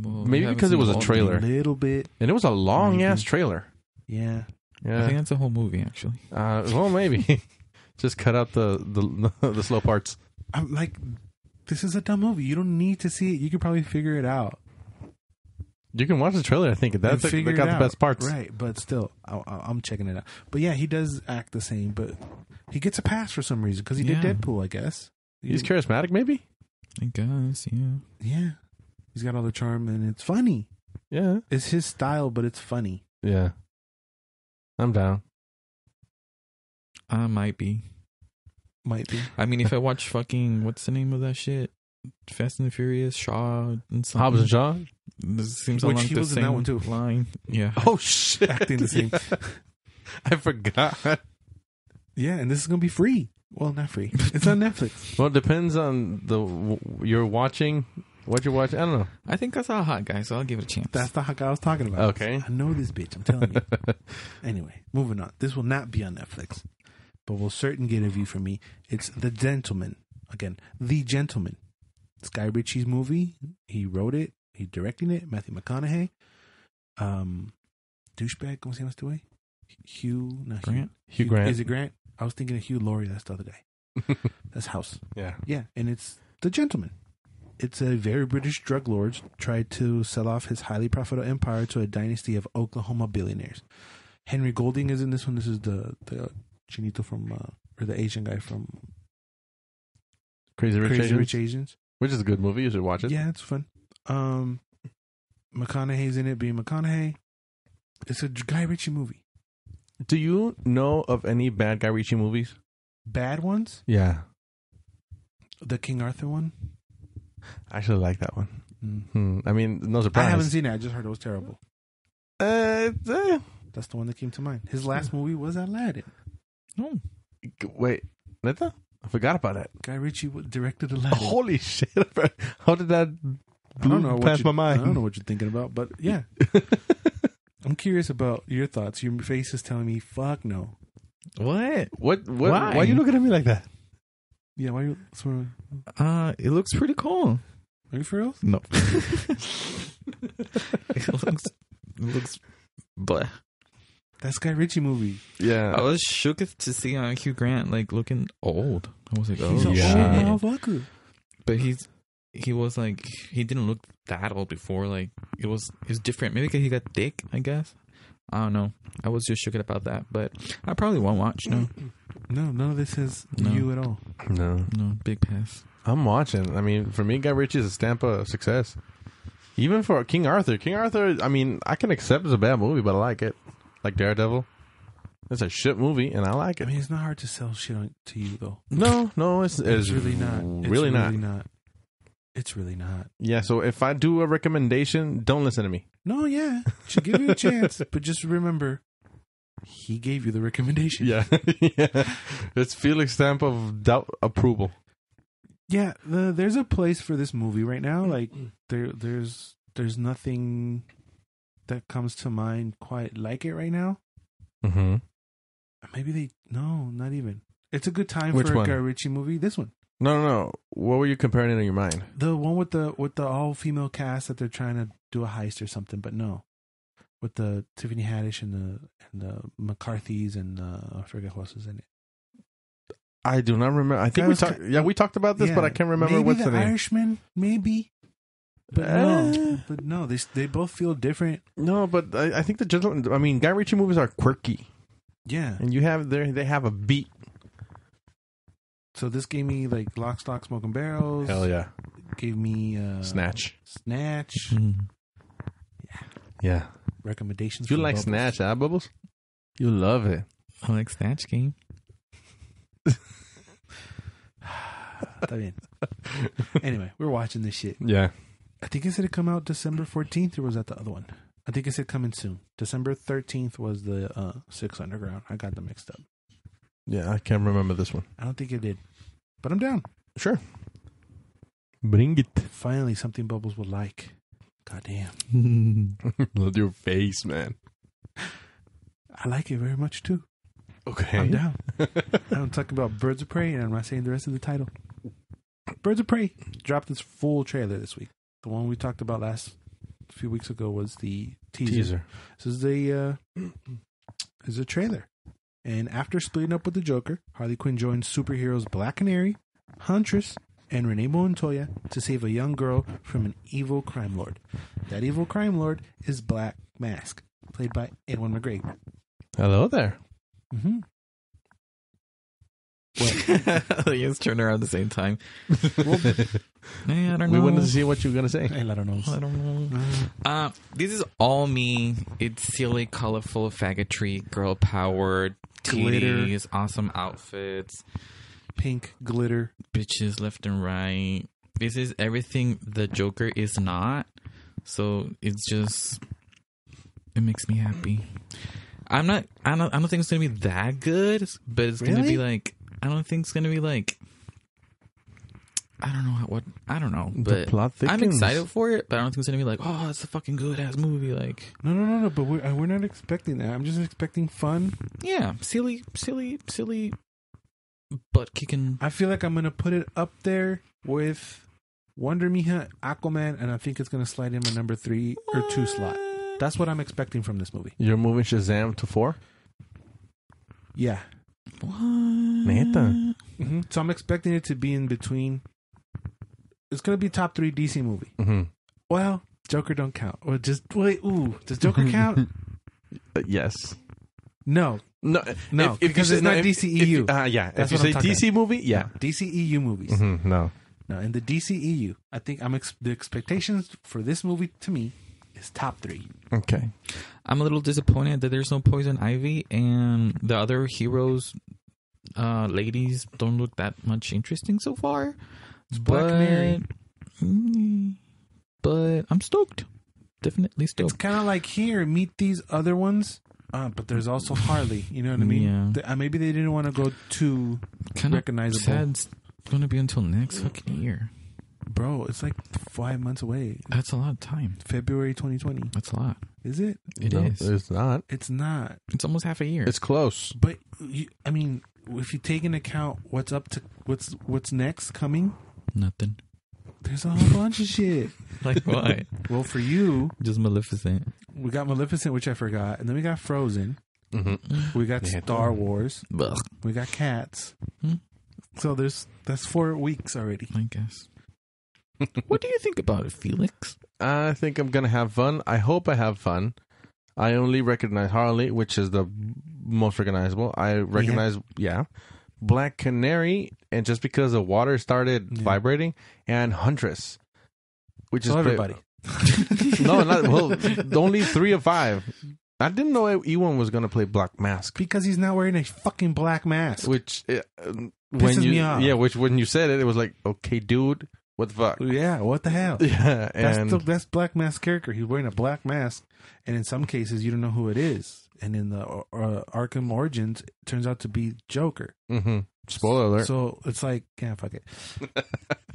Well, maybe because it was a trailer. A little bit. And it was a long-ass trailer. Yeah. yeah. I think that's a whole movie, actually. Uh, well, maybe. Just cut out the, the the slow parts. I'm like, this is a dumb movie. You don't need to see it. You can probably figure it out. You can watch the trailer, I think. That's like, they got the best parts. Right, but still, I, I'm checking it out. But yeah, he does act the same, but he gets a pass for some reason because he yeah. did Deadpool, I guess. He He's didn't... charismatic, maybe? I guess, yeah. Yeah. He's got all the charm, and it's funny. Yeah. It's his style, but it's funny. Yeah. I'm down. I might be. Might be. I mean, if I watch fucking, what's the name of that shit? Fast and Furious, Shaw, and something. Hobbs and Shaw? This seems Which like he the was same in that one, too. Line. Yeah. Oh, shit. Acting the same. Yeah. I forgot. Yeah, and this is going to be free. Well, not free. It's on Netflix. Well, it depends on the you're watching... What you watch? I don't know. I think I saw a hot guy, so I'll give it a chance. That's the hot guy I was talking about. Okay. I know this bitch. I'm telling you. Anyway, moving on. This will not be on Netflix, but will certainly get a view from me. It's The Gentleman. Again, The Gentleman. It's Guy Ritchie's movie. He wrote it. He directed it. Matthew McConaughey. Um, douchebag. ¿Cómo se llama este güey? Hugh. Not Grant. Hugh, Hugh Grant. Is it Grant? I was thinking of Hugh Laurie. That's the other guy. That's House. Yeah. Yeah, and it's The Gentleman. It's a very British drug lord tried to sell off his highly profitable empire to a dynasty of Oklahoma billionaires. Henry Golding is in this one. This is the, the Chinito from, uh, or the Asian guy from Crazy Rich, Crazy Asians. Rich Asians. Which is a good movie. You should watch it. Yeah, it's fun. Um, McConaughey's in it, being McConaughey. It's a Guy Ritchie movie. Do you know of any bad Guy Ritchie movies? Bad ones? Yeah. The King Arthur one? I actually like that one. Mm. Hmm. I mean, no surprise. I haven't seen it. I just heard it was terrible. Uh, uh, That's the one that came to mind. His last movie was Aladdin. No. Wait. Neta? I forgot about that. Guy Ritchie directed Aladdin. Holy shit. How did that I don't know pass my mind? I don't know what you're thinking about, but yeah. I'm curious about your thoughts. Your face is telling me, fuck no. What? What? what why? Why are you looking at me like that? Yeah, why are you sort of... Uh, it looks pretty cool. Are you for real? No. it looks... It looks... Bleh. That's Guy Ritchie movie. Yeah. I was shook to see uh, Hugh Grant, like, looking old. I was like, oh, he's yeah. old motherfucker. But he's... He was, like... He didn't look that old before. Like, it was... It was different. Maybe because he got thick, I guess. I don't know. I was just shook about that. But I probably won't watch, no. No, none of this is no. you at all. No. No, big pass. I'm watching. I mean, for me, Guy Ritchie is a stamp of success. Even for King Arthur. King Arthur, I mean, I can accept it's a bad movie, but I like it. Like Daredevil. It's a shit movie, and I like it. I mean, it's not hard to sell shit on, to you, though. No, no, it's, it's, it's really not. It's really, really not. not. It's really not. Yeah, so if I do a recommendation, don't listen to me. No, yeah. Should give you a chance, but just remember, he gave you the recommendation. Yeah. Yeah. It's Felix's stamp of doubt approval. Yeah, the, there's a place for this movie right now. Like there, there's there's nothing that comes to mind quite like it right now. Mm-hmm. Maybe they no, not even. It's a good time Which for one? a Guy Ritchie movie. This one. No, no, no. What were you comparing it in your mind? The one with the with the all female cast that they're trying to do a heist or something, but no, with the Tiffany Haddish and the and the McCarthy's and the, I forget who else was in it. I do not remember. I think I we talked. Ca- yeah, we talked about this, yeah, but I can't remember maybe what's the, the name. Irishman, maybe. But uh, no, but no, they they both feel different. No, but I, I think the Gentleman. I mean, Guy Ritchie movies are quirky. Yeah, and you have there they have a beat. So this gave me like Lock, Stock, Smoke and Barrels. Hell yeah! It gave me uh, Snatch. Snatch. Mm. Yeah. Yeah. Recommendations. You for like Bubbles. Snatch, huh, Bubbles? You love it. I like Snatch Game. Anyway, we're watching this shit. Yeah, I think it said it come out December fourteenth, or was that the other one? I think it said coming soon. December thirteenth was the uh, Six Underground. I got them mixed up. Yeah, I can't remember this one. I don't think it did, but I'm down. Sure, bring it. Finally, something Bubbles would like. Goddamn. Love your face, man. I like it very much too. Okay. I'm down. I'm talking about Birds of Prey, and I'm not saying the rest of the title. Birds of Prey dropped its full trailer this week. The one we talked about last few weeks ago was the teaser. teaser. This is the uh, is a trailer. And after splitting up with the Joker, Harley Quinn joins superheroes Black Canary, Huntress, and Renee Montoya to save a young girl from an evil crime lord. That evil crime lord is Black Mask, played by Ewan McGregor. Hello there. Mm-hmm. What? They just turned around at the same time. Well, hey, I don't know. We wanted to see what you were going to say. Hey, I don't know. I don't know. Uh, this is all me. It's silly, colorful, faggotry, girl power, titties, awesome outfits, pink glitter, bitches left and right. This is everything the Joker is not. So it's just, it makes me happy. I'm not. I don't. I don't think it's gonna be that good. But it's really? gonna be like. I don't think it's gonna be like. I don't know how, what. I don't know. But the plot I'm excited for it. But I don't think it's gonna be like, oh, it's a fucking good ass movie. Like. No, no, no, no. But we're we're not expecting that. I'm just expecting fun. Yeah, silly, silly, silly. Butt kicking. I feel like I'm gonna put it up there with Wonder Mija, Aquaman, and I think it's gonna slide in my number three what? or two slot. That's what I'm expecting from this movie. You're moving Shazam to four? Yeah. What? Nathan. Mm-hmm. So I'm expecting it to be in between. It's going to be top three D C movie. Mm-hmm. Well, Joker don't count. Or just, wait, ooh, does Joker count? Uh, yes. No. No, no, if, because if it's say, not no, D C E U. If, uh, yeah, That's if you say D C movie, yeah. No, D C E U movies. Mm-hmm. No. No, in the D C E U, I think I'm ex- the expectations for this movie to me is top three. Okay. I'm a little disappointed that there's no Poison Ivy, and the other heroes, uh, ladies, don't look that much interesting so far. It's Black but, Mary. Mm, but I'm stoked. Definitely stoked. It's kind of like here, meet these other ones, uh, but there's also Harley. You know what I mean? Yeah. The, uh, maybe they didn't want to go too kinda recognizable. Sad. It's going to be until next fucking year. Bro, it's like five months away. That's a lot of time. February twenty twenty. That's a lot. Is it? It no, is. It's not. It's not. It's almost half a year. It's close. But, you, I mean, if you take into account what's up to, what's what's next coming. Nothing. There's a whole bunch of shit. Like what? Well, for you. Just Maleficent. We got Maleficent, which I forgot. And then we got Frozen. Mm-hmm. We got yeah. Star Wars. Ugh. We got Cats. Hmm? So there's that's four weeks already. I guess. What do you think about it, Felix? I think I'm going to have fun. I hope I have fun. I only recognize Harley, which is the most recognizable. I recognize, yeah. yeah. Black Canary, and just because the water started yeah. vibrating, and Huntress, which so is everybody. no, not well. Only three or five. I didn't know Ewan was gonna play Black Mask because he's not wearing a fucking black mask. Which uh, when pisses you, me off. Yeah, which when you said it, it was like, okay, dude, what the fuck? Yeah, what the hell? Yeah, and that's the that's Black Mask character. He's wearing a black mask, and in some cases, you don't know who it is. And in the uh, Arkham Origins, it turns out to be Joker. Mm-hmm. Spoiler alert. So it's like, yeah, fuck it.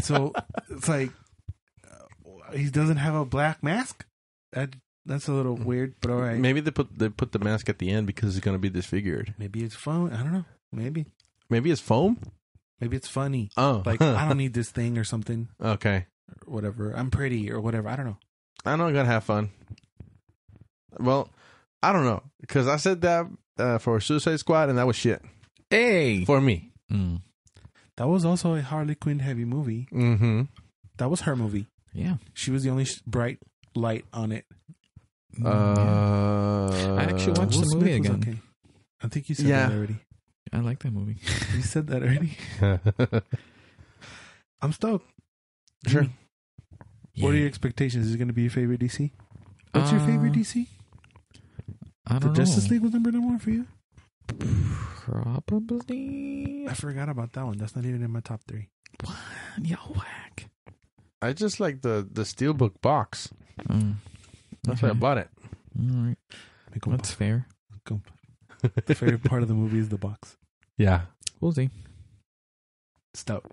So it's like uh, he doesn't have a black mask. That. That's a little weird, but all right. Maybe they put they put the mask at the end because it's going to be disfigured. Maybe it's foam. I don't know. Maybe. Maybe it's foam? Maybe it's funny. Oh. Like, I don't need this thing or something. Okay. Or whatever. I'm pretty or whatever. I don't know. I know I'm going to have fun. Well, I don't know. Because I said that uh, for Suicide Squad, and that was shit. Hey! For me. Mm. That was also a Harley Quinn heavy movie. Mm-hmm. That was her movie. Yeah. She was the only bright light on it. Uh, yeah. I actually watched Will the movie Smith again. Okay. I think you said yeah. that already. I like that movie. You said that already. I'm stoked. Sure. Yeah. What are your expectations? Is it going to be your favorite D C? What's uh, your favorite D C? I don't the know. The Justice League was number one for you? Probably. I forgot about that one. That's not even in my top three. What? Yo, whack. I just like the, the Steelbook box. Mm. That's okay. Why I bought it. All right. That's fair. The favorite part of the movie is the box. Yeah. We'll see. Stout.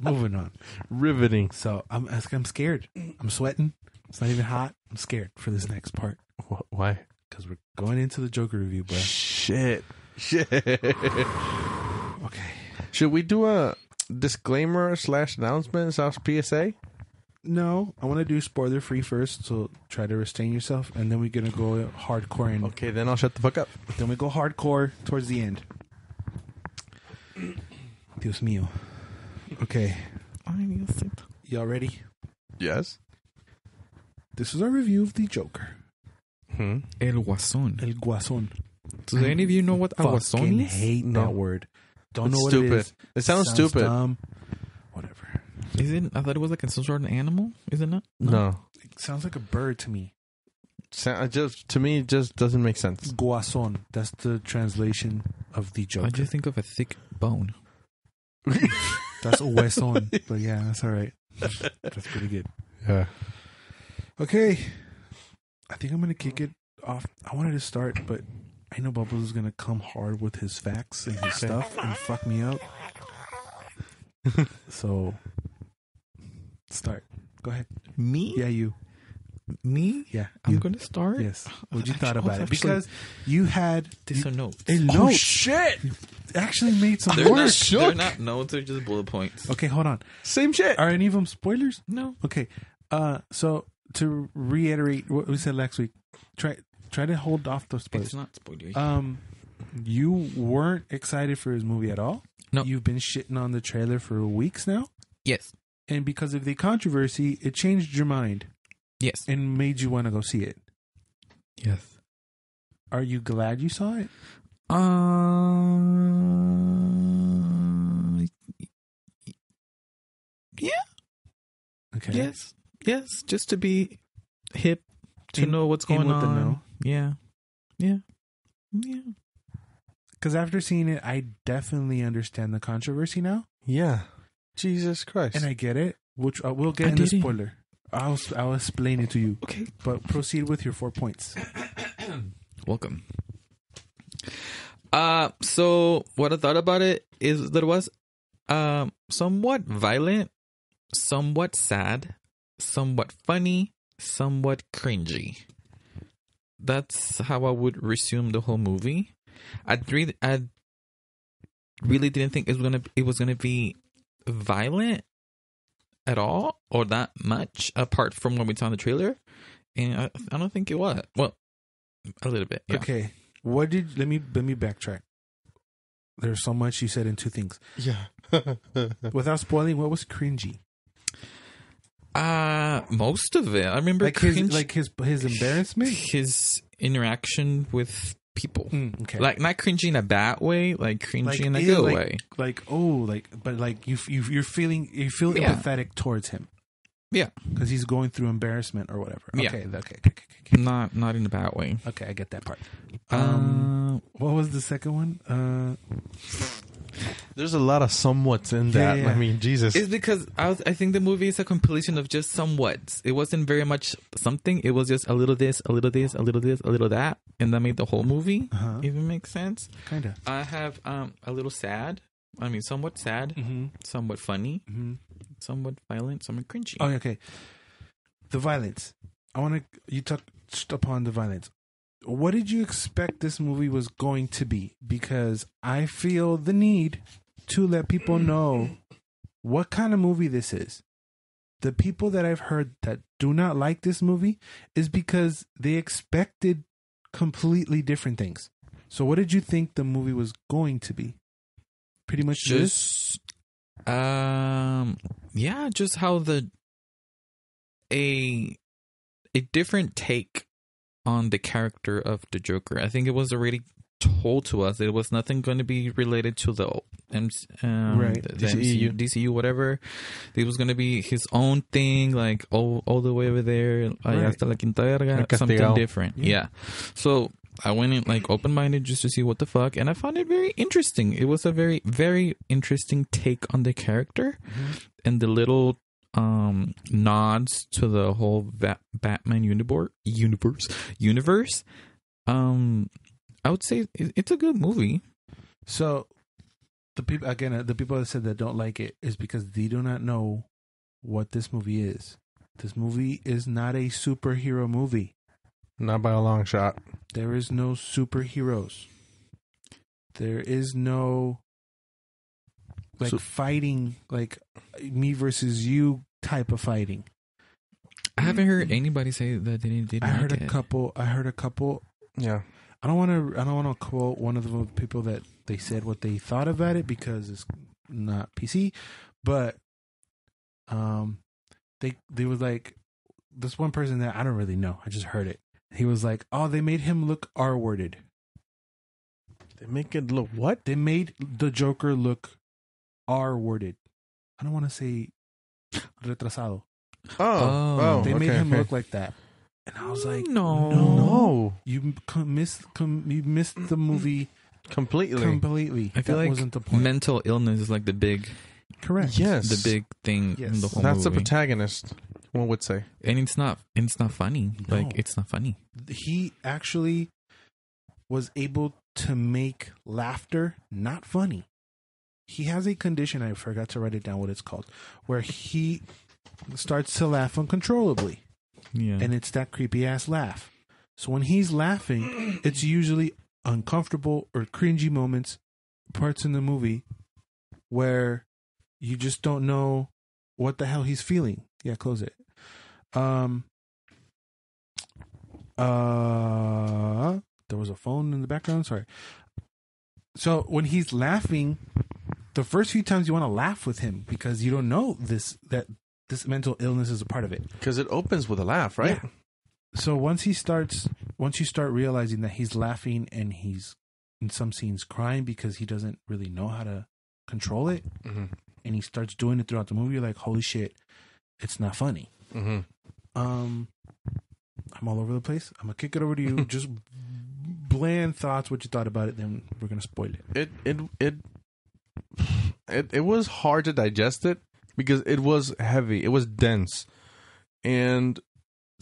Moving on. Riveting. So I'm I'm scared. I'm sweating. It's not even hot. I'm scared for this next part. What, why? Because we're going into the Joker review, bro. Shit. Shit. Okay. Should we do a disclaimer slash announcement slash P S A? No, I want to do spoiler free first, so try to restrain yourself, and then we're going to go hardcore. And okay, then I'll shut the fuck up. Then we go hardcore towards the end. Dios mío. Okay. Y'all ready? Yes. This is our review of The Joker. Hmm? El Guasón. El Guasón. Do any of you know what El Guasón is? I hate that word. Don't know what it is. It sounds stupid. It sounds stupid. Whatever. Is it? I thought it was like some sort of an animal. Is it not? No. no. It sounds like a bird to me. So, just to me, it just doesn't make sense. Guasón. That's the translation of The Joker. I just think of a thick bone. That's a hueson. But yeah, that's all right. That's pretty good. Yeah. Okay. I think I'm gonna kick it off. I wanted to start, but I know Bubbles is gonna come hard with his facts and his stuff and fuck me up. So. Start. Go ahead. Me? Yeah, you. Me? Yeah. I'm going to start? Yes. What you thought about it? Because you had... These are notes. A note. Oh, shit! You actually made some work. They're not notes. They're just bullet points. Okay, hold on. Same shit. Are any of them spoilers? No. Okay. Uh, so, to reiterate what we said last week, try try to hold off the spoilers. It's not spoilers. Um, you weren't excited for his movie at all? No. You've been shitting on the trailer for weeks now? Yes. And because of the controversy, it changed your mind. Yes. And made you want to go see it. Yes. Are you glad you saw it? Uh, yeah. Okay. Yes. Yes. Just to be hip, to in, know what's going with on. The no. Yeah. Yeah. Yeah. Because after seeing it, I definitely understand the controversy now. Yeah. Jesus Christ. And I get it, which uh, we'll get I in the spoiler. I'll, I'll explain it to you. Okay. But proceed with your four points. Welcome. Uh, so what I thought about it is that it was um, somewhat violent, somewhat sad, somewhat funny, somewhat cringy. That's how I would resume the whole movie. I really, I really didn't think it was gonna, it was gonna be violent at all or that much apart from when we saw in the trailer, and I, I don't think it was. Well, a little bit. Yeah. Okay. What did let me let me backtrack. There's so much you said in two things. Yeah. Without spoiling, what was cringy? Uh most of it. I remember like cringe, his like his his embarrassment, his interaction with people. Mm, okay. Like, not cringy in a bad way, like cringy like, in a good like, way. Like, oh, like, but like you, you you're feeling, you feel yeah. empathetic towards him. Yeah. Because he's going through embarrassment or whatever. Okay, yeah. okay, okay, okay, okay. Not, not in a bad way. Okay, I get that part. Um, um what was the second one? Uh, There's a lot of somewhats in that. Yeah, yeah. I mean, Jesus. It's because I was, I think the movie is a compilation of just somewhats. It wasn't very much something. It was just a little this, a little this, a little this, a little that. And that made the whole movie uh-huh. even make sense. Kind of. I have um a little sad. I mean, somewhat sad, mm-hmm. somewhat funny, mm-hmm. somewhat violent, somewhat cringy. Oh, okay. The violence. I want to... You touched upon the violence. What did you expect this movie was going to be? Because I feel the need to let people know what kind of movie this is. The people that I've heard that do not like this movie is because they expected completely different things. So what did you think the movie was going to be? Pretty much just this? um yeah just how the a a different take on the character of the Joker. I think it was already told to us it was nothing going to be related to the um, right the, the D C U. D C U whatever. It was going to be his own thing, like all all the way over there, right. hasta la quinta verga, something different. Yeah, yeah. So I went in like open-minded just to see what the fuck, and I found it very interesting. It was a very, very interesting take on the character, mm-hmm. and the little um, nods to the whole Va- Batman universe. Universe. Universe. Um, I would say it's a good movie. So the people again, the people that said that don't like it is because they do not know what this movie is. This movie is not a superhero movie. Not by a long shot. There is no superheroes. There is no like so, fighting, like me versus you type of fighting. I haven't heard anybody say that they didn't. They didn't I heard like a it. couple. I heard a couple. Yeah. I don't want to. I don't want to quote one of the people that they said what they thought about it because it's not P C. But um, they they was like this one person that I don't really know. I just heard it. He was like, oh, they made him look R-worded. They make it look what? They made the Joker look R-worded. I don't want to say retrasado. Oh. oh they okay, made him okay. look like that. And I was like, no. No. no. You, com- missed, com- you missed the movie completely. Completely. I feel that like wasn't the point. Mental illness is like the big... Correct. Yes. The big thing yes. in the whole That's movie. That's the protagonist. One would say, and it's not, and it's not funny. No. Like it's not funny. He actually was able to make laughter not funny. He has a condition. I forgot to write it down. What it's called, where he starts to laugh uncontrollably. Yeah, and it's that creepy ass laugh. So when he's laughing, it's usually uncomfortable or cringy moments, parts in the movie where you just don't know what the hell he's feeling. Yeah, close it. Um, uh, there was a phone in the background. Sorry. So when he's laughing, the first few times you want to laugh with him because you don't know this that this mental illness is a part of it. Because it opens with a laugh, right? Yeah. So once he starts, once you start realizing that he's laughing and he's in some scenes crying because he doesn't really know how to control it, mm-hmm. and he starts doing it throughout the movie, you're like, holy shit. It's not funny. Mm-hmm. Um, I'm all over the place. I'm going to kick it over to you. Just bland thoughts, what you thought about it, then we're going to spoil it. It it it it it was hard to digest it because it was heavy. It was dense. And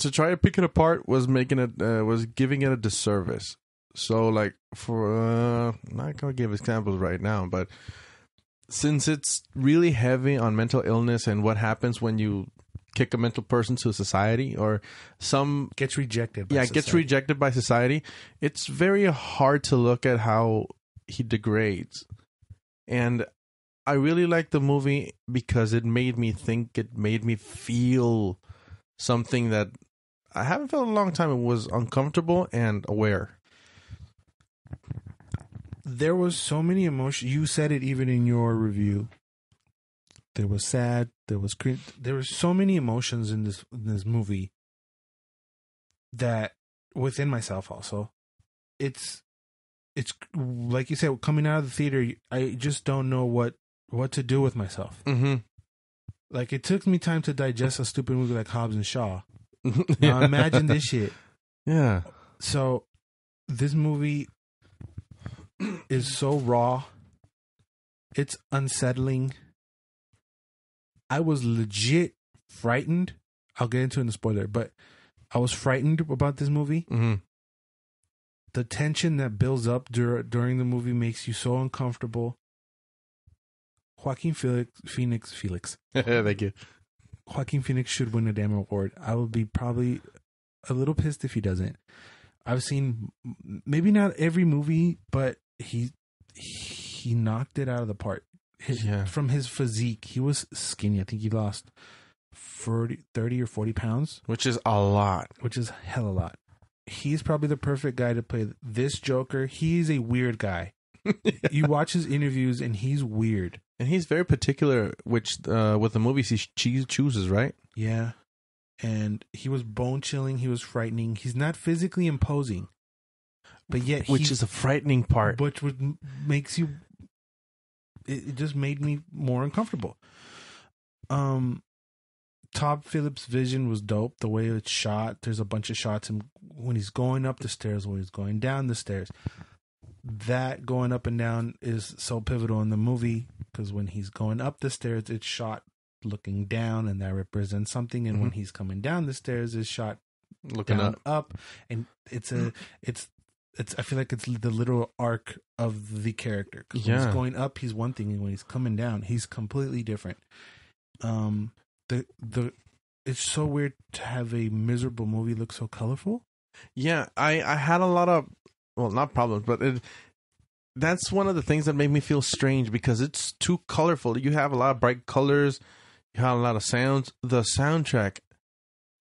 to try to pick it apart was making it uh, was giving it a disservice. So like for uh, I'm not going to give examples right now, but since it's really heavy on mental illness and what happens when you kick a mental person to society or some... Gets rejected by yeah, society. Yeah, gets rejected by society. It's very hard to look at how he degrades. And I really liked the movie because it made me think, it made me feel something that I haven't felt in a long time. It was uncomfortable and aware. There was so many emotions. You said it even in your review. There was sad. There was cringe. There were so many emotions in this in this movie that within myself also, it's it's like you said, coming out of the theater, I just don't know what, what to do with myself. Mm-hmm. Like, it took me time to digest a stupid movie like Hobbs and Shaw. Now imagine this shit. Yeah. So this movie is so raw. It's unsettling. I was legit frightened. I'll get into it in the spoiler, but I was frightened about this movie. Mm-hmm. The tension that builds up dur- during the movie makes you so uncomfortable. Joaquin Felix, Phoenix, Felix. Thank you. Joaquin Phoenix should win a damn award. I would be probably a little pissed if he doesn't. I've seen maybe not every movie, but he he knocked it out of the park. His, yeah. From his physique, he was skinny. I think he lost thirty or forty pounds, which is a lot. Which is hell a lot. He's probably the perfect guy to play this Joker. He's a weird guy. Yeah. You watch his interviews, and he's weird. And he's very particular which uh, with the movies he chooses, right? Yeah. And he was bone-chilling. He was frightening. He's not physically imposing. But yet Which he, is a frightening part. Which would, makes you... It, it just made me more uncomfortable. Um, Todd Phillips' vision was dope. The way it's shot. There's a bunch of shots him when he's going up the stairs, when he's going down the stairs. That going up and down is so pivotal in the movie because when he's going up the stairs, it's shot looking down, and that represents something. And mm-hmm. when he's coming down the stairs, it's shot looking down, up. up, and it's a it's it's. I feel like it's the literal arc of the character. Cause yeah. when he's going up, he's one thing, and when he's coming down, he's completely different. Um, the the it's so weird to have a miserable movie look so colorful. Yeah, I I had a lot of. Well, not problems, but it, that's one of the things that made me feel strange because it's too colorful. You have a lot of bright colors. You have a lot of sounds. The soundtrack,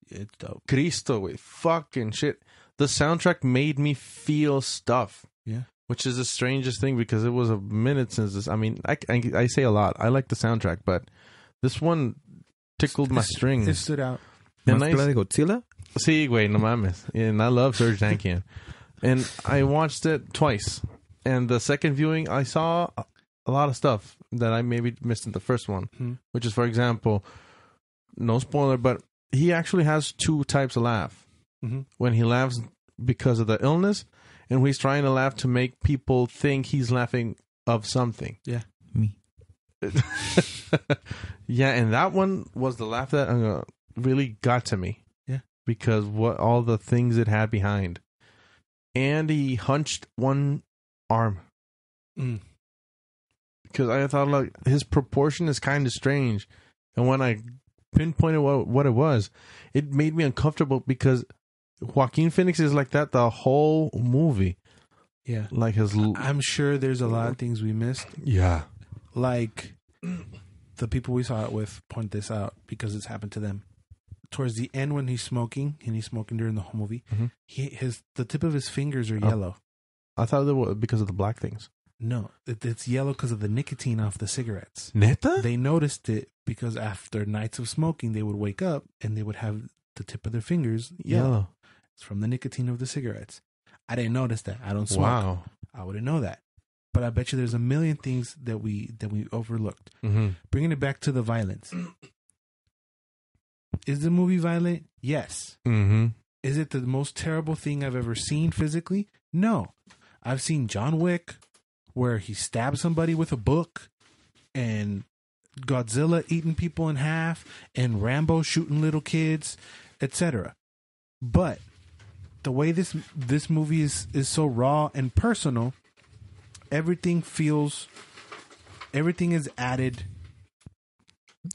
it's dope. Cristo, wait, fucking shit. The soundtrack made me feel stuff. Yeah. Which is the strangest thing because it was a minute since this. I mean, I, I, I say a lot. I like the soundtrack, but this one tickled my strings. It stood out. And I, Godzilla? Sí, güey, no mames. And I love Serge Tankian. And I watched it twice. And the second viewing, I saw a lot of stuff that I maybe missed in the first one. Mm-hmm. Which is, for example, no spoiler, but he actually has two types of laugh. Mm-hmm. When he laughs because of the illness, and when he's trying to laugh to make people think he's laughing of something. Yeah, me. Yeah, and that one was the laugh that uh, really got to me. Yeah. Because what all the things it had behind. And he hunched one arm. Mm. Because I thought, like, his proportion is kind of strange. And when I pinpointed what, what it was, it made me uncomfortable because Joaquin Phoenix is like that the whole movie. Yeah. Like his. L- I'm sure there's a lot of things we missed. Yeah. Like, the people we saw it with point this out because it's happened to them. Towards the end when he's smoking, and he's smoking during the whole movie, mm-hmm. he his the tip of his fingers are oh. yellow. I thought they were because of the black things. No, it, it's yellow because of the nicotine off the cigarettes. Neta? They noticed it because after nights of smoking, they would wake up and they would have the tip of their fingers yellow. yellow. It's from the nicotine of the cigarettes. I didn't notice that. I don't smoke. Wow. I wouldn't know that. But I bet you there's a million things that we, that we overlooked. Mm-hmm. Bringing it back to the violence. Is the movie violent? Yes. Mm-hmm. Is it the most terrible thing I've ever seen physically? No. I've seen John Wick where he stabbed somebody with a book and Godzilla eating people in half and Rambo shooting little kids, et cetera. But the way this this movie is, is so raw and personal, everything feels, everything is added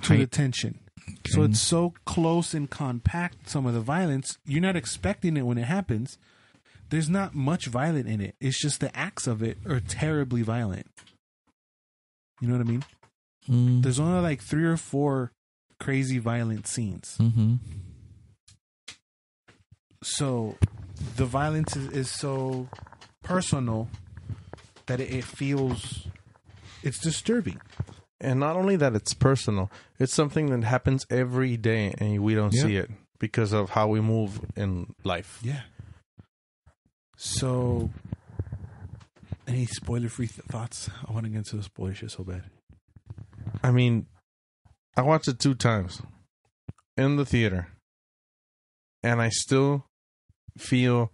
to the tension. So it's so close and compact, some of the violence. You're not expecting it when it happens. There's not much violent in it. It's just the acts of it are terribly violent. You know what I mean? Mm. There's only like three or four crazy violent scenes. Mm-hmm. So the violence is, is so personal that it, it feels... It's disturbing. And not only that, it's personal. It's something that happens every day, and we don't yeah. see it because of how we move in life. Yeah. So Any spoiler-free th- thoughts? I want to get into the spoiler shit so bad. I mean, I watched it two times in the theater, and I still feel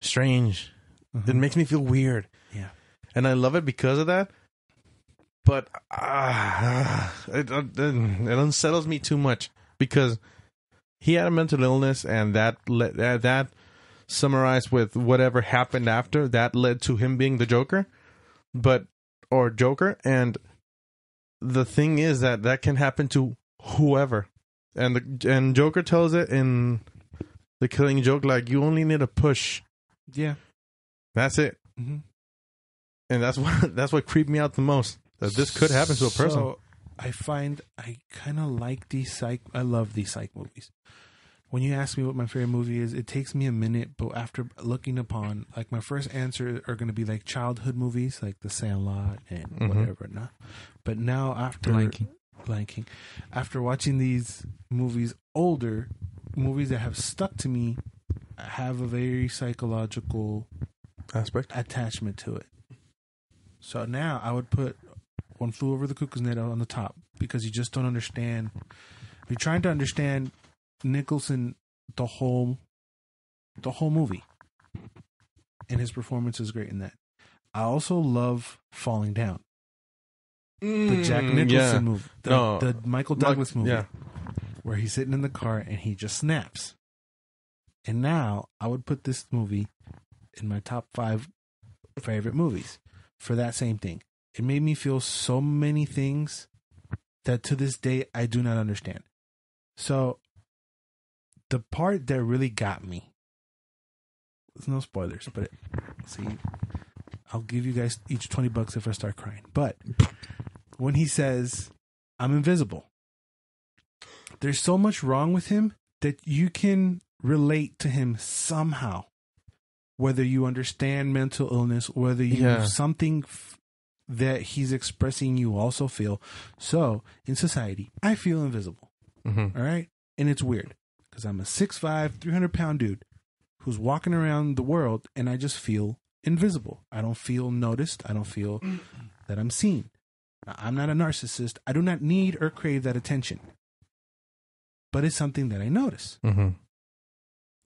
strange. Mm-hmm. It makes me feel weird. Yeah, and I love it because of that. But uh, it, it unsettles me too much because he had a mental illness, and that that that summarized with whatever happened after that led to him being the Joker, but or Joker. And the thing is that that can happen to whoever, and the and Joker tells it in The Killing Joke, like, you only need a push. Yeah, that's it. Mm-hmm. And that's what that's what creeped me out the most. That this could happen to a person. So I find I kind of like these psych. I love these psych movies. When you ask me what my favorite movie is, it takes me a minute. But after looking upon, like, my first answer are going to be like childhood movies, like The Sandlot and mm-hmm. whatever. Nah. But now after Lion King. Lion King, after watching these movies, older movies that have stuck to me, have a very psychological aspect attachment to it. So now I would put One Flew Over the Cuckoo's Nest on the top because you just don't understand. If you're trying to understand Nicholson, the whole, the whole movie, and his performance is great in that. I also love Falling Down, mm, the Jack Nicholson yeah. movie, the, no, the Michael Douglas Mike, movie, yeah. where he's sitting in the car and he just snaps. And now I would put this movie in my top five favorite movies for that same thing. It made me feel so many things that to this day I do not understand. So the part that really got me, there's no spoilers, but it, see, I'll give you guys each twenty bucks if I start crying. But when he says, I'm invisible, there's so much wrong with him that you can relate to him somehow. Whether you understand mental illness, whether you yeah. have something f- that he's expressing, you also feel. So in society, I feel invisible. Mm-hmm. All right. And it's weird because I'm a six five, three hundred pound dude who's walking around the world and I just feel invisible. I don't feel noticed. I don't feel that I'm seen. I'm not a narcissist. I do not need or crave that attention, but it's something that I notice. Mm-hmm.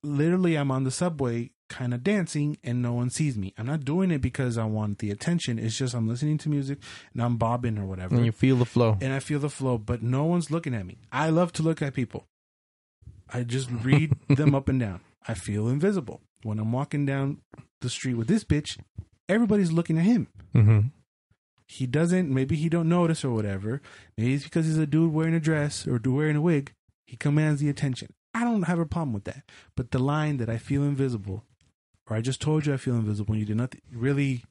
Literally, I'm on the subway kind of dancing and no one sees me. I'm not doing it because I want the attention. It's just I'm listening to music and I'm bobbing or whatever. And you feel the flow. And I feel the flow, but no one's looking at me. I love to look at people. I just read them up and down. I feel invisible. When I'm walking down the street with this bitch, everybody's looking at him. Mm-hmm. He doesn't, maybe he don't notice or whatever. Maybe it's because he's a dude wearing a dress or wearing a wig. He commands the attention. I don't have a problem with that. But the line that I feel invisible, or I just told you I feel invisible and you did nothing, really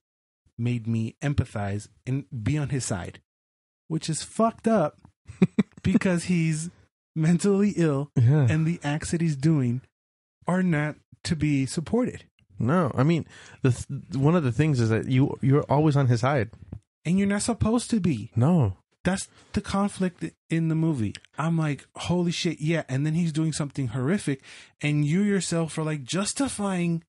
made me empathize and be on his side, which is fucked up because he's mentally ill yeah. and the acts that he's doing are not to be supported. No, I mean, the th- one of the things is that you, you're always on his side. And you're not supposed to be. No. That's the conflict in the movie. I'm like, holy shit, yeah. And then he's doing something horrific and you yourself are like justifying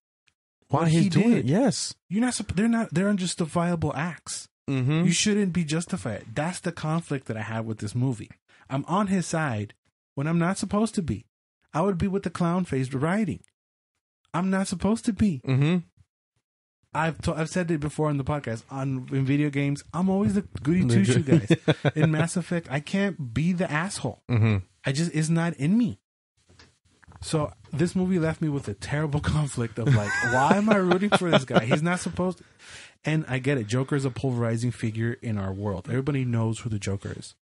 why he's he doing did. It. Yes. You're not, they're not, they're unjustifiable acts. Mm-hmm. You shouldn't be justified. That's the conflict that I have with this movie. I'm on his side when I'm not supposed to be. I would be with the clown faced writing. I'm not supposed to be. Mm-hmm. I've t- I've said it before on the podcast, on in video games, I'm always the goody two shoe guys. In Mass Effect, I can't be the asshole. Mm-hmm. I just, it's not in me. So this movie left me with a terrible conflict of like, why am I rooting for this guy? He's not supposed to. And I get it. Joker is a polarizing figure in our world. Everybody knows who the Joker is.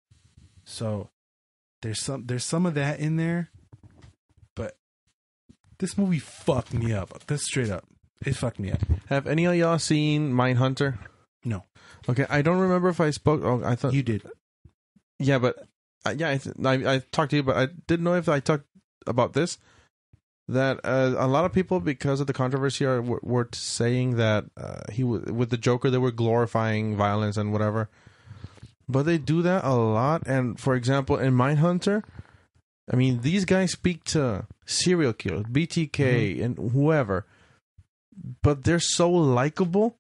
So there's some there's some of that in there. But this movie fucked me up. This straight up. It fucked me up. Have any of y'all seen Mindhunter? No. Okay, I don't remember if I spoke. Oh, I thought you did. Yeah, but uh, yeah, I, th- I I talked to you, but I didn't know if I talked about this. That uh, a lot of people, because of the controversy, are were, were saying that uh, he w- with the Joker, they were glorifying violence and whatever. But they do that a lot, and for example, in Mindhunter, I mean, these guys speak to serial killers, B T K, mm-hmm. and whoever. But they're so likable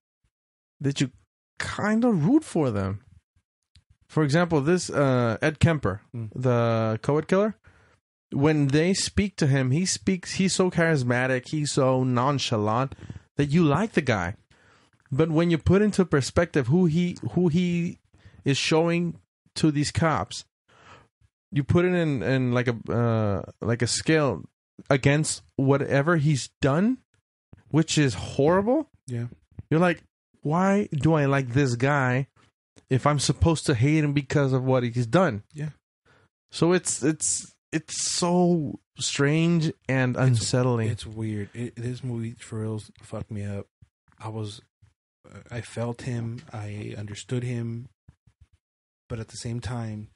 that you kind of root for them. For example, this uh, Ed Kemper, mm. the co-ed killer, when they speak to him, he speaks, he's so charismatic, he's so nonchalant that you like the guy. But when you put into perspective who he who he is showing to these cops, you put it in, in like a uh, like a scale against whatever he's done, which is horrible. Yeah, you're like, why do I like this guy if I'm supposed to hate him because of what he's done? Yeah. So it's it's it's so strange and unsettling. It's, it's weird. It, this movie for real fucked me up. I was. I felt him, I understood him, but at the same time,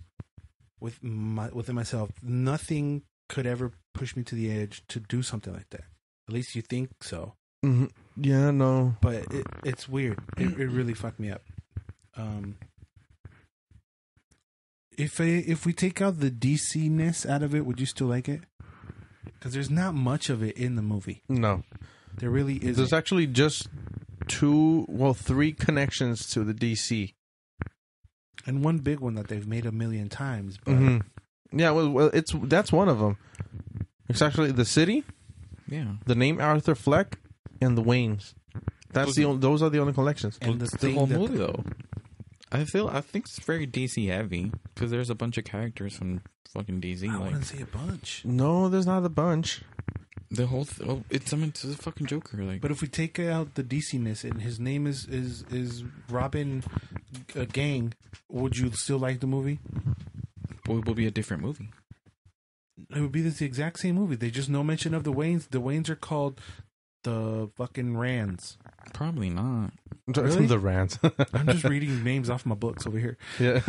with my, within myself, nothing could ever push me to the edge to do something like that. At least you think so. Mm-hmm. Yeah, no. But it, it's weird. It, it really fucked me up. Um, if I, if we take out the D C-ness out of it, would you still like it? Because there's not much of it in the movie. No. There really isn't. There's actually just... Two, well, three connections to the D C, and one big one that they've made a million times. But mm-hmm. yeah, well, well, it's that's one of them. It's actually the city, yeah, the name Arthur Fleck, and the Waynes. That's the only, those are the only connections. And the, the whole movie, though, I feel I think it's very D C heavy because there's a bunch of characters from fucking D C. I like. Wouldn't say a bunch. No, there's not a bunch. The whole th- oh, it's I mean, it's a fucking Joker. Like, but if we take out the D C-ness and his name is is is Robin uh, Gang, would you still like the movie? Well, it would be a different movie. It would be this, the exact same movie. They just no mention of the Waynes. The Waynes are called the fucking Rands. Probably not. Really? The Rands. I'm just reading names off my books over here. Yeah.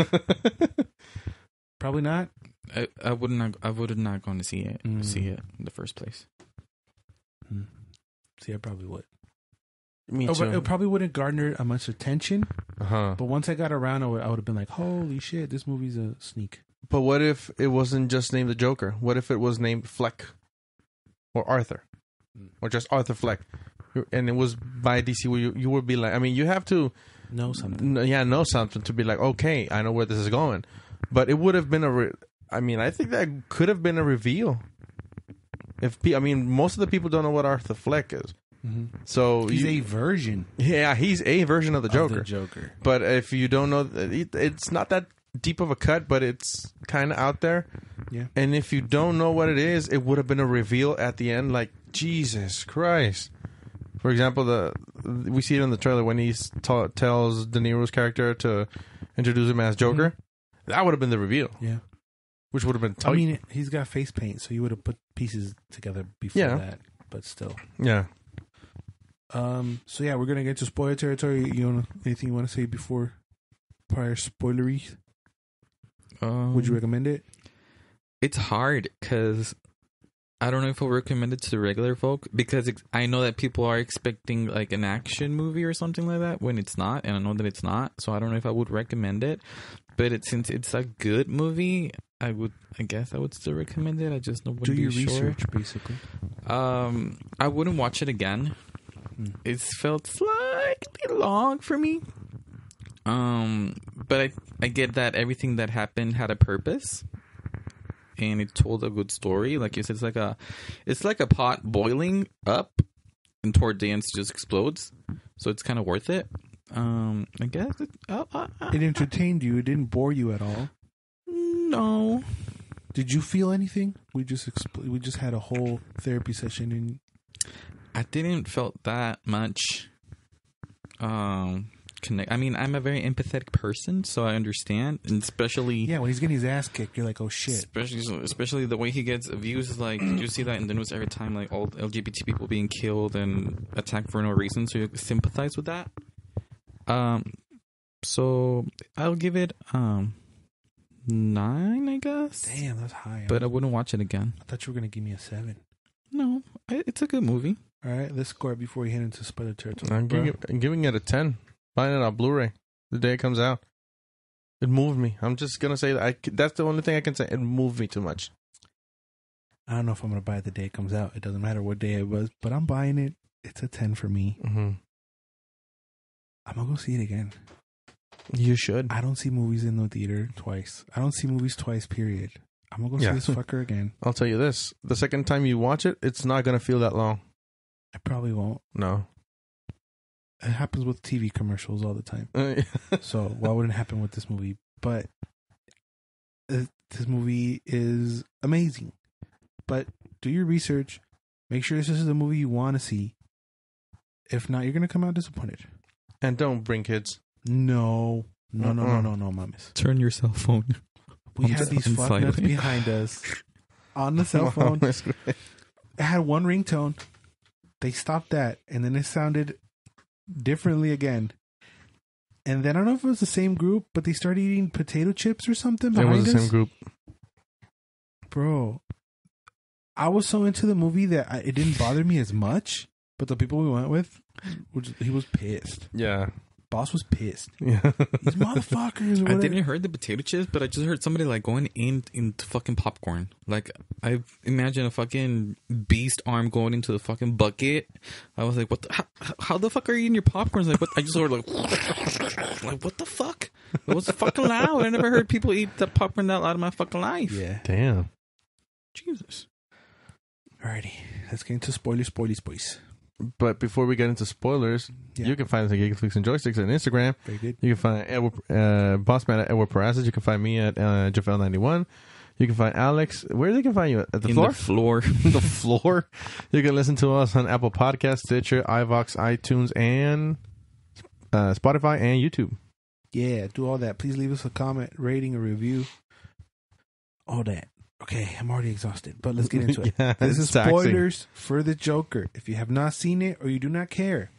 Probably not. I, I wouldn't. I would have not gone to see it. Mm. See it in the first place. See, I probably would. Me too. It probably wouldn't garner much attention. Uh-huh. But once I got around, I would, I would have been like, "Holy shit, this movie's a sneak." But what if it wasn't just named the Joker? What if it was named Fleck, or Arthur, or just Arthur Fleck, and it was by D C? Where you, you would be like, I mean, you have to know something. N- yeah, know something to be like, okay, I know where this is going. But it would have been a. Re- I mean, I think that could have been a reveal. If pe- I mean, most of the people don't know what Arthur Fleck is, mm-hmm. so he's you, a version. Yeah, he's a version of the Joker. Of the Joker. But if you don't know, it, it's not that deep of a cut, but it's kind of out there. Yeah. And if you don't know what it is, it would have been a reveal at the end. Like Jesus Christ. For example, the we see it in the trailer when he t- tells De Niro's character to introduce him as Joker. Mm-hmm. That would have been the reveal. Yeah. Which would have been tight. I mean, he's got face paint, so you would have put pieces together before yeah. that, but still. Yeah. Um. So, yeah, we're going to get to spoiler territory. You wanna, Anything you want to say before prior spoilery? Um, would you recommend it? It's hard because I don't know if I'll recommend it to the regular folk because ex- I know that people are expecting like an action movie or something like that when it's not, and I know that it's not, so I don't know if I would recommend it. But it, since it's a good movie... I would, I guess, I would still recommend it. I just wouldn't be sure. Do your research, basically. Um, I wouldn't watch it again. Mm. It's felt slightly long for me. Um, but I, I get that everything that happened had a purpose, and it told a good story. Like you said, it's like a, it's like a pot boiling up, and toward the end, it just explodes. So it's kind of worth it. Um, I guess it, uh, uh, uh, it entertained you. It didn't bore you at all. No. Did you feel anything? We just expl- we just had a whole therapy session, and I didn't felt that much. Um, connect. I mean, I'm a very empathetic person, so I understand, and especially yeah, when he's getting his ass kicked, you're like, oh shit. Especially, especially the way he gets views, like you see that in the news every time, like all L G B T people being killed and attacked for no reason. So you sympathize with that. Um, so I'll give it um. nine, I guess. Damn, that's high. But I wouldn't watch it again. I thought you were going to give me a seven. No, I, it's a good movie. All right, let's score it before we head into spoiler territory. I'm giving it, I'm giving it a ten. Buying it on Blu-ray the day it comes out. It moved me. I'm just going to say that. I, that's the only thing I can say. It moved me too much. I don't know if I'm going to buy it the day it comes out. It doesn't matter what day it was, but I'm buying it. It's a ten for me. Mm-hmm. I'm gonna go see it again. You should. I don't see movies in the theater twice. I don't see movies twice, period. I'm gonna go yeah. see this fucker again. I'll tell you this. The second time you watch it, it's not gonna feel that long. I probably won't. No. It happens with T V commercials all the time. So why wouldn't it happen with this movie? But uh, this movie is amazing. But do your research. Make sure this is the movie you want to see. If not, you're going to come out disappointed. And don't bring kids. No. No, uh-uh. no, no, no, no, mamas. Turn your cell phone. We had these fucknuts behind us on the cell phone. It had one ringtone. They stopped that. And then it sounded differently again. And then I don't know if it was the same group, but they started eating potato chips or something behind us. It was the us. same group. Bro. I was so into the movie that I, it didn't bother me as much. But the people we went with, he was pissed. Yeah. Boss was pissed. Yeah. These motherfuckers. I didn't hear the potato chips, but I just heard somebody like going in into fucking popcorn. Like, I imagine a fucking beast arm going into the fucking bucket. I was like, what the, how, how the fuck are you eating your popcorn? Like, what? I just heard like, like, what the fuck? It was fucking loud. I never heard people eat that popcorn that loud in my fucking life. Yeah. Damn. Jesus. Alrighty. Let's get into spoilers, spoilers, boys. But before we get into spoilers, yeah. you can find us at Geekflix and Joysticks on Instagram. Very good. You can find Edward, uh, Bossman at Edward Perez. You can find me at uh, Jafel ninety-one. You can find Alex. Where they can find you? At the In floor? The floor. The floor. You can listen to us on Apple Podcasts, Stitcher, iVox, iTunes, and uh, Spotify and YouTube. Yeah, do all that. Please leave us a comment, rating, a review. All that. Okay, I'm already exhausted, but let's get into it. yeah, this is spoilers taxing. For the Joker. If you have not seen it or you do not care,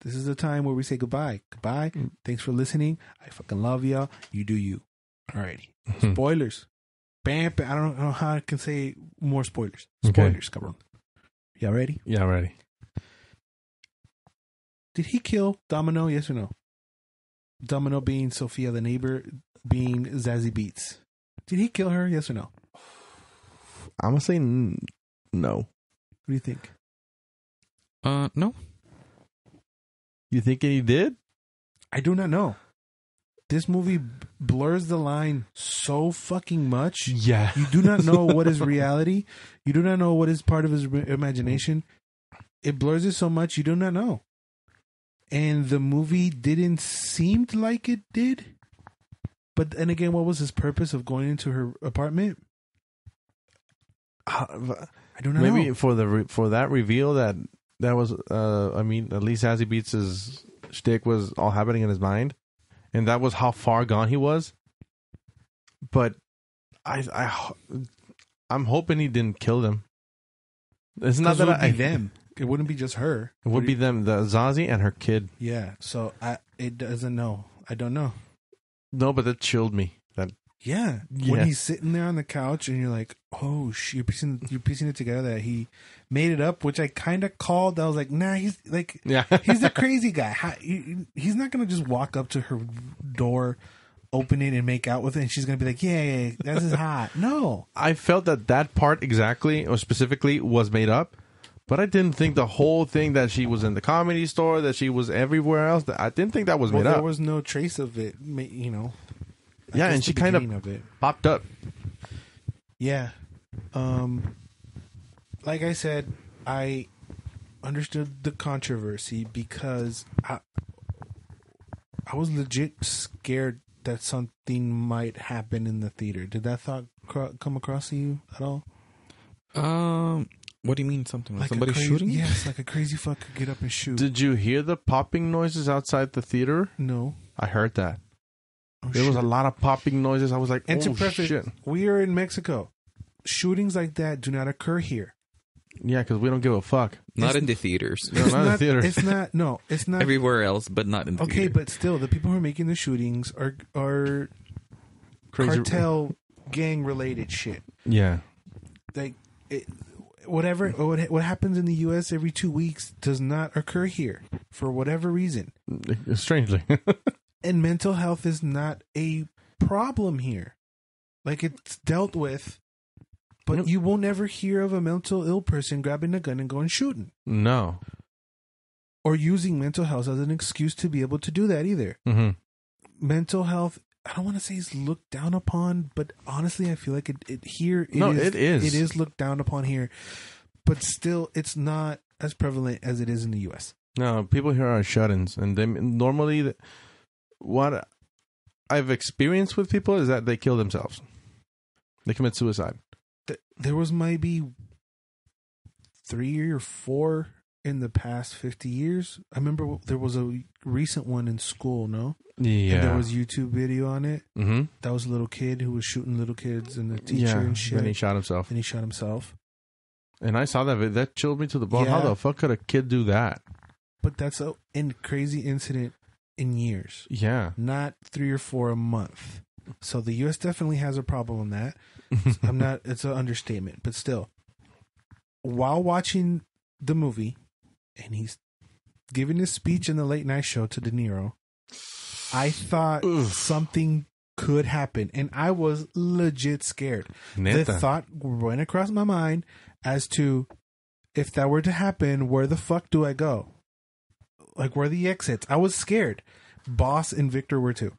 this is the time where we say goodbye. Goodbye. Mm. Thanks for listening. I fucking love y'all. You do you. Alrighty. Spoilers. Bam, bam. I don't know how I can say more spoilers. Spoilers, okay. Come on. Y'all ready? Yeah, ready. Did he kill Domino? Yes or no? Domino being Sophia, the neighbor, being Zazie Beetz. Did he kill her? Yes or no? I'm going to say n- no. What do you think? Uh, no. You think he did? I do not know. This movie b- blurs the line so fucking much. Yeah. You do not know what is reality. You do not know what is part of his re- imagination. It blurs it so much you do not know. And the movie didn't seem like it did. But then again, what was his purpose of going into her apartment? I don't know. Maybe for the re- for that reveal that that was uh, I mean at least Zazie Beetz's shtick was all happening in his mind, and that was how far gone he was. But I I I'm hoping he didn't kill them. It's not that it would I, be them. It wouldn't be just her. It would, would be it, them, the Zazie and her kid. Yeah. So I it doesn't know. I don't know. No, but that chilled me. That. Yeah. yeah, when he's sitting there on the couch and you're like, oh, sh- you're, piecing, you're piecing it together that he made it up, which I kind of called. I was like, nah, he's like, yeah. he's the crazy guy. How, he, he's not going to just walk up to her door, open it, and make out with it. And she's going to be like, yeah, yeah, yeah, this is hot. No. I felt that that part exactly or specifically was made up, but I didn't think the whole thing that she was in the comedy store, that she was everywhere else. That I didn't think that was well, made there up. There was no trace of it, you know. Yeah, and she kind of, of popped up. Yeah. Um, like I said, I understood the controversy because I, I was legit scared that something might happen in the theater. Did that thought cro- come across to you at all? Um, what do you mean something? Like somebody crazy, shooting? Yes, like a crazy fucker get up and shoot. Did you hear the popping noises outside the theater? No. I heard that. Oh, there shit. was a lot of popping noises. I was like, and oh, preface, shit. We are in Mexico. Shootings like that do not occur here. Yeah, because we don't give a fuck. Not it's, in the theaters. No, not, not in the theaters. It's not. No, it's not. Everywhere else, but not in the okay, theater. Okay, but still, the people who are making the shootings are, are crazy cartel gang-related shit. Yeah. Like, it, whatever, what, what happens in the U S every two weeks does not occur here for whatever reason. Strangely. And mental health is not a problem here. Like, it's dealt with, but no. You won't ever hear of a mental ill person grabbing a gun and going shooting. No. or using mental health as an excuse to be able to do that either. Mm-hmm. Mental health, I don't want to say it's looked down upon, but honestly, I feel like it, it here. It no, is, it is. It is looked down upon here, but still, it's not as prevalent as it is in the U S. No, people here are shut-ins, and they normally the, what I've experienced with people is that they kill themselves. They commit suicide. There was maybe three or four in the past fifty years. I remember there was a recent one in school, no? Yeah. And there was a YouTube video on it. Mm-hmm. That was a little kid who was shooting little kids and the teacher yeah, and shit. And he shot himself. And he shot himself. And I saw that video. That chilled me to the bone. Yeah. How the fuck could a kid do that? But that's a in crazy incident in years. Yeah. Not three or four a month. So the U S definitely has a problem on that. I'm not, it's an understatement, but still, while watching the movie and he's giving his speech in the late night show to De Niro, I thought Oof. something could happen. And I was legit scared. Neta. The thought went across my mind as to if that were to happen, where the fuck do I go? Like, where are the exits? I was scared. Boss and Victor were too.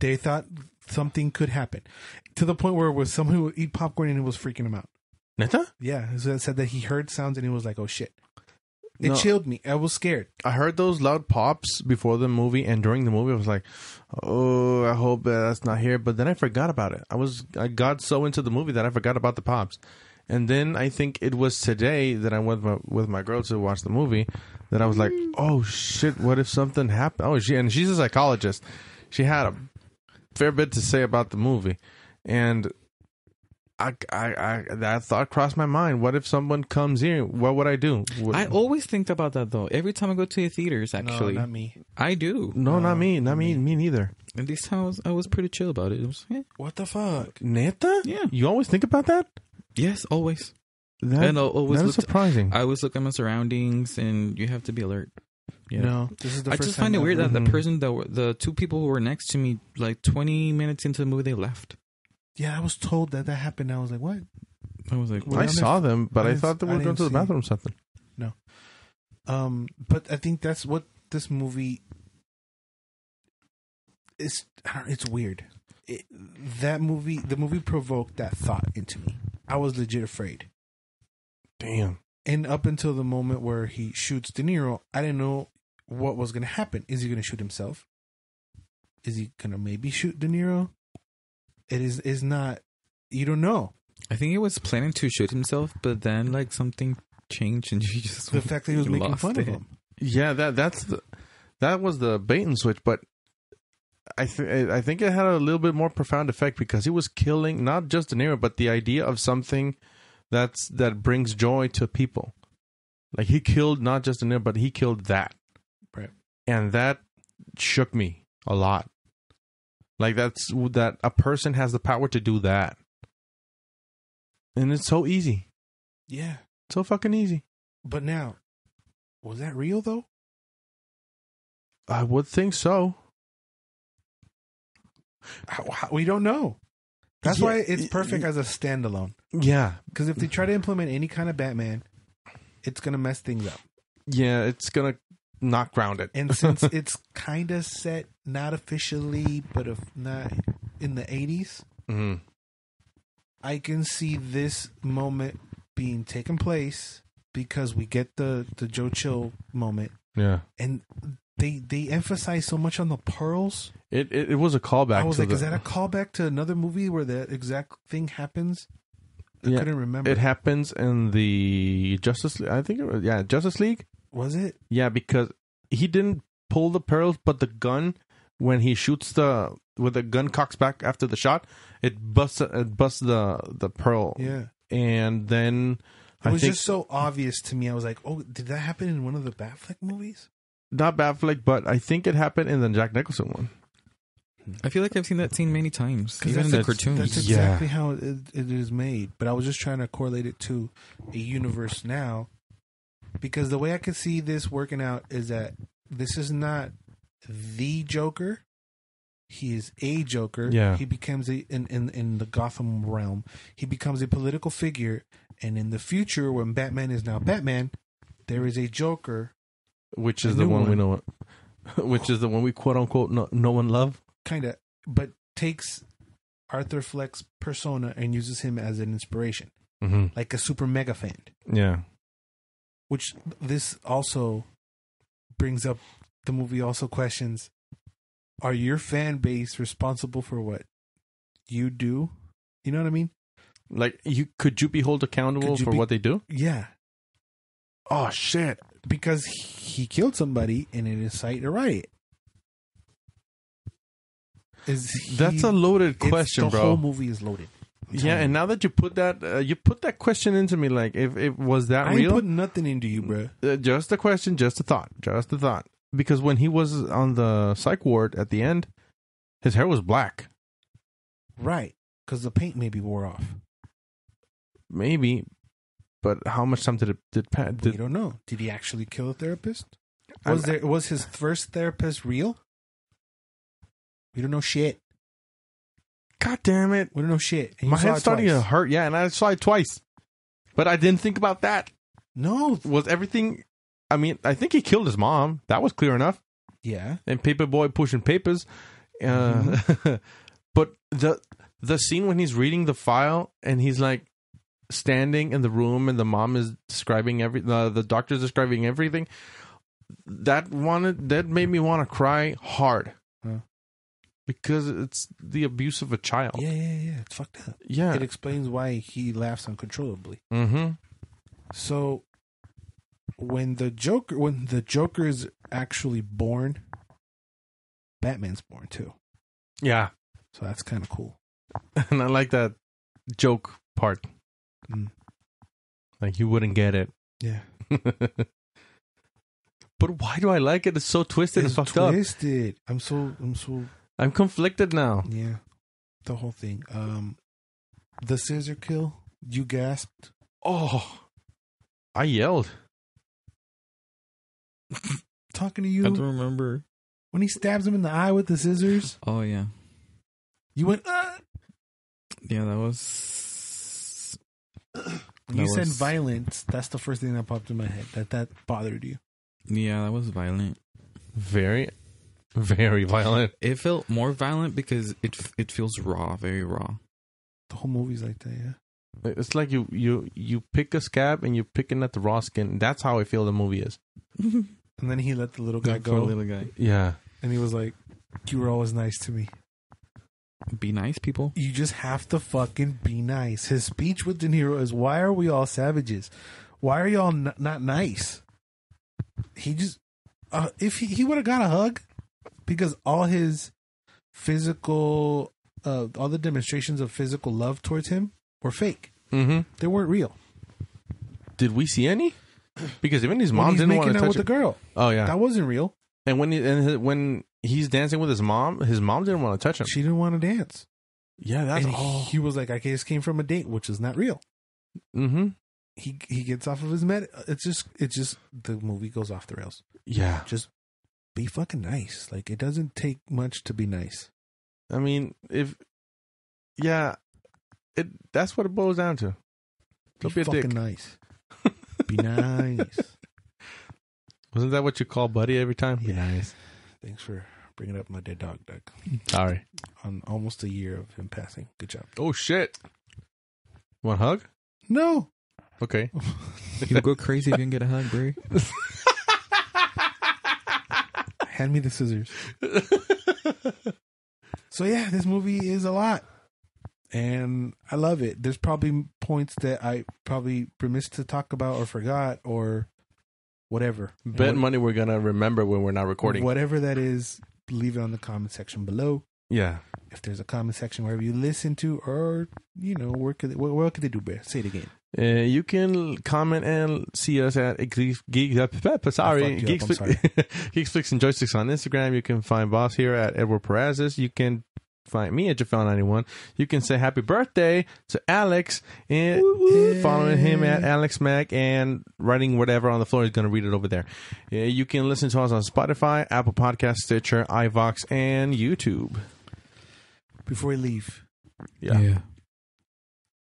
They thought something could happen to the point where it was someone who would eat popcorn and it was freaking him out. Neta? Yeah. So it said that he heard sounds and he was like, oh shit. It no, chilled me. I was scared. I heard those loud pops before the movie and during the movie. I was like, oh, I hope that's not here. But then I forgot about it. I was, I got so into the movie that I forgot about the pops. And then I think it was today that I went with my, with my girl to watch the movie that I was like, oh shit, what if something happened? Oh, she, and she's a psychologist. She had a fair bit to say about the movie, and I, I, I, that thought crossed my mind. What if someone comes here? What would I do? What, I always think about that though. Every time I go to the theaters, actually, no, not me. I do. No, no not me. Not me. Me, me neither. And this time I was, I was pretty chill about it. It was, yeah. What the fuck, Neta? Yeah. You always think about that? Yes, always. That, and always that is surprising. I always look at my surroundings, and you have to be alert. Yeah. No, this is the I first just find it weird that mm-hmm. the person that were, the two people who were next to me, like twenty minutes into the movie, they left. Yeah, I was told that that happened. I was like, what? I was like, well, I saw them, but I, I thought they were going to the bathroom or something. No, um, but I think that's what this movie is. I don't, it's weird. It, that movie, the movie provoked that thought into me. I was legit afraid. Damn. And up until the moment where he shoots De Niro, I didn't know what was going to happen. Is he going to shoot himself? Is he going to maybe shoot De Niro? It is is not. You don't know. I think he was planning to shoot himself, but then like something changed, and he just the fact that he was making fun of him. Yeah, that that's the, that was the bait and switch, but. I th- I think it had a little bit more profound effect because he was killing not just De Niro, but the idea of something that's that brings joy to people. Like he killed not just De Niro, but he killed that, right? And that shook me a lot. Like that's that a person has the power to do that, and it's so easy. Yeah, so fucking easy. But now, was that real though? I would think so. We don't know. That's yeah. why it's perfect as a standalone. Yeah. Because if they try to implement any kind of Batman, it's going to mess things up. Yeah, it's going to not ground it. And since it's kind of set, not officially, but if not in the eighties, mm-hmm. I can see this moment being taken place because we get the, the Joe Chill moment. Yeah. And They they emphasize so much on the pearls. It it, it was a callback. I was to like, the, is that a callback to another movie where that exact thing happens? I yeah, couldn't remember. It happens in the Justice League. I think it was, yeah, Justice League. Was it? Yeah, because he didn't pull the pearls, but the gun, when he shoots the, with the gun cocks back after the shot, it busts, it busts the, the pearl. Yeah. And then It I was think, just so obvious to me. I was like, oh, did that happen in one of the Batfleck movies? Not Batfleck, but I think it happened in the Jack Nicholson one. I feel like I've seen that scene many times, even in the cartoons. That's exactly yeah. how it, it is made. But I was just trying to correlate it to a universe now, because the way I could see this working out is that this is not the Joker. He is a Joker. Yeah. He becomes a in, in in the Gotham realm. He becomes a political figure, and in the future, when Batman is now Batman, there is a Joker, which is the one, one we know, which is the one we quote unquote no, no one love, kind of, but takes Arthur Fleck's persona and uses him as an inspiration, mm-hmm. like a super mega fan. Yeah, which this also brings up. The movie also questions: are your fan base responsible for what you do? You know what I mean? Like, you could you be held accountable for be, what they do? Yeah. Oh shit! Because he killed somebody and it incited a riot. Is he, that's a loaded question, the bro. The whole movie is loaded. I'm yeah, and now that you put that, uh, you put that question into me. Like, if it was that I real, I put nothing into you, bro. Uh, just a question, just a thought, just a thought. Because when he was on the psych ward at the end, his hair was black. Right, because the paint maybe wore off. Maybe, but how much time did it did Pat? We don't know. Did he actually kill a therapist? Was I'm, there was his first therapist real? We don't know shit. God damn it! We don't know shit. And my head's starting twice. to hurt. Yeah, and I saw it twice, but I didn't think about that. No, was everything? I mean, I think he killed his mom. That was clear enough. Yeah, and Paperboy pushing papers, uh, mm-hmm. but the the scene when he's reading the file and he's like standing in the room and the mom is describing every the the doctor's describing everything. That wanted that made me want to cry hard. Huh. Because it's the abuse of a child. Yeah, yeah, yeah. It's fucked up. Yeah. It explains why he laughs uncontrollably. Mm-hmm. So, when the Joker, when the Joker is actually born, Batman's born too. Yeah. So that's kind of cool. And I like that joke part. Mm. Like, you wouldn't get it. Yeah. But why do I like it? It's so twisted. It's, it's fucked twisted. up. Twisted. I'm so. I'm so. I'm conflicted now. Yeah. The whole thing. Um, the scissor kill. You gasped. Oh. I yelled. Talking to you. I don't remember. When he stabs him in the eye with the scissors. Oh, yeah. You went, ah! Yeah, that was... When that you was... said violence, that's the first thing that popped in my head. That that bothered you. Yeah, that was violent. Very... Very violent. It felt more violent because it it feels raw, very raw. The whole movie's like that, yeah. It's like you you you pick a scab and you're picking at the raw skin. That's how I feel the movie is. And then he let the little guy go. Little guy. Yeah. And he was like, "You were always nice to me." Be nice, people. You just have to fucking be nice. His speech with De Niro is, "Why are we all savages? Why are y'all n- not nice?" He just uh, if he, he would have got a hug. Because all his physical, uh, all the demonstrations of physical love towards him were fake. Mm-hmm. They weren't real. Did we see any? Because even his mom didn't want to touch him. With the girl. Oh yeah, that wasn't real. And when he, and his, when he's dancing with his mom, his mom didn't want to touch him. She didn't want to dance. Yeah, that's all. He was like, "I just came from a date," which is not real. Mm-hmm. He he gets off of his med. It's just it's just the movie goes off the rails. Yeah, just. Be fucking nice. Like, it doesn't take much to be nice. I mean, if... Yeah. it That's what it boils down to. Don't be, be a fucking dick. Nice. Be nice. Wasn't that what you call buddy every time? Be yeah. nice. Thanks for bringing up my dead dog, Doug. Sorry. On almost a year of him passing. Good job. Oh, shit. Want a hug? No. Okay. You'll go crazy if you can get a hug, bro. Hand me the scissors. So yeah, this movie is a lot. And I love it. There's probably points that I probably remiss to talk about or forgot or whatever. Bet what, money we're going to remember when we're not recording. Whatever that is, leave it on the comment section below. Yeah. If there's a comment section wherever you listen to or, you know, where could they, where, where could they do best? Say it again. Uh, you can comment and see us at Geeks, Geeks, sorry, Geeks, sorry. Geeksflix and Joysticks on Instagram. You can find Boss here at Edward Perez's. You can find me at Jafel ninety-one. You can say happy birthday to Alex and hey. Following him at Alex Mac and writing whatever on the floor. He's going to read it over there. Uh, you can listen to us on Spotify, Apple Podcasts, Stitcher, iVox, and YouTube. Before we leave, yeah. yeah.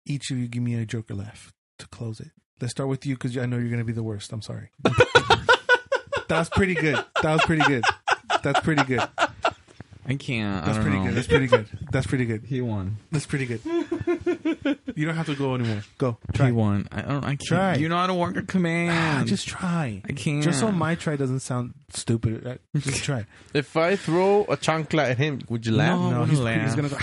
Each of you give me a Joker laugh. to close it. Let's start with you because I know you're going to be the worst. I'm sorry. That was pretty good. That was pretty good. That's pretty good. I can't. That's I don't pretty know. good. That's pretty good. That's pretty good. He won. That's pretty good. You don't have to go anymore. Go. Try. He won. I don't. I can't. Try. You know how to work a command. Just try. I can't. Just so my try doesn't sound stupid. Just try. If I throw a chancla at him, would you laugh? No, no he's, laugh. he's gonna go.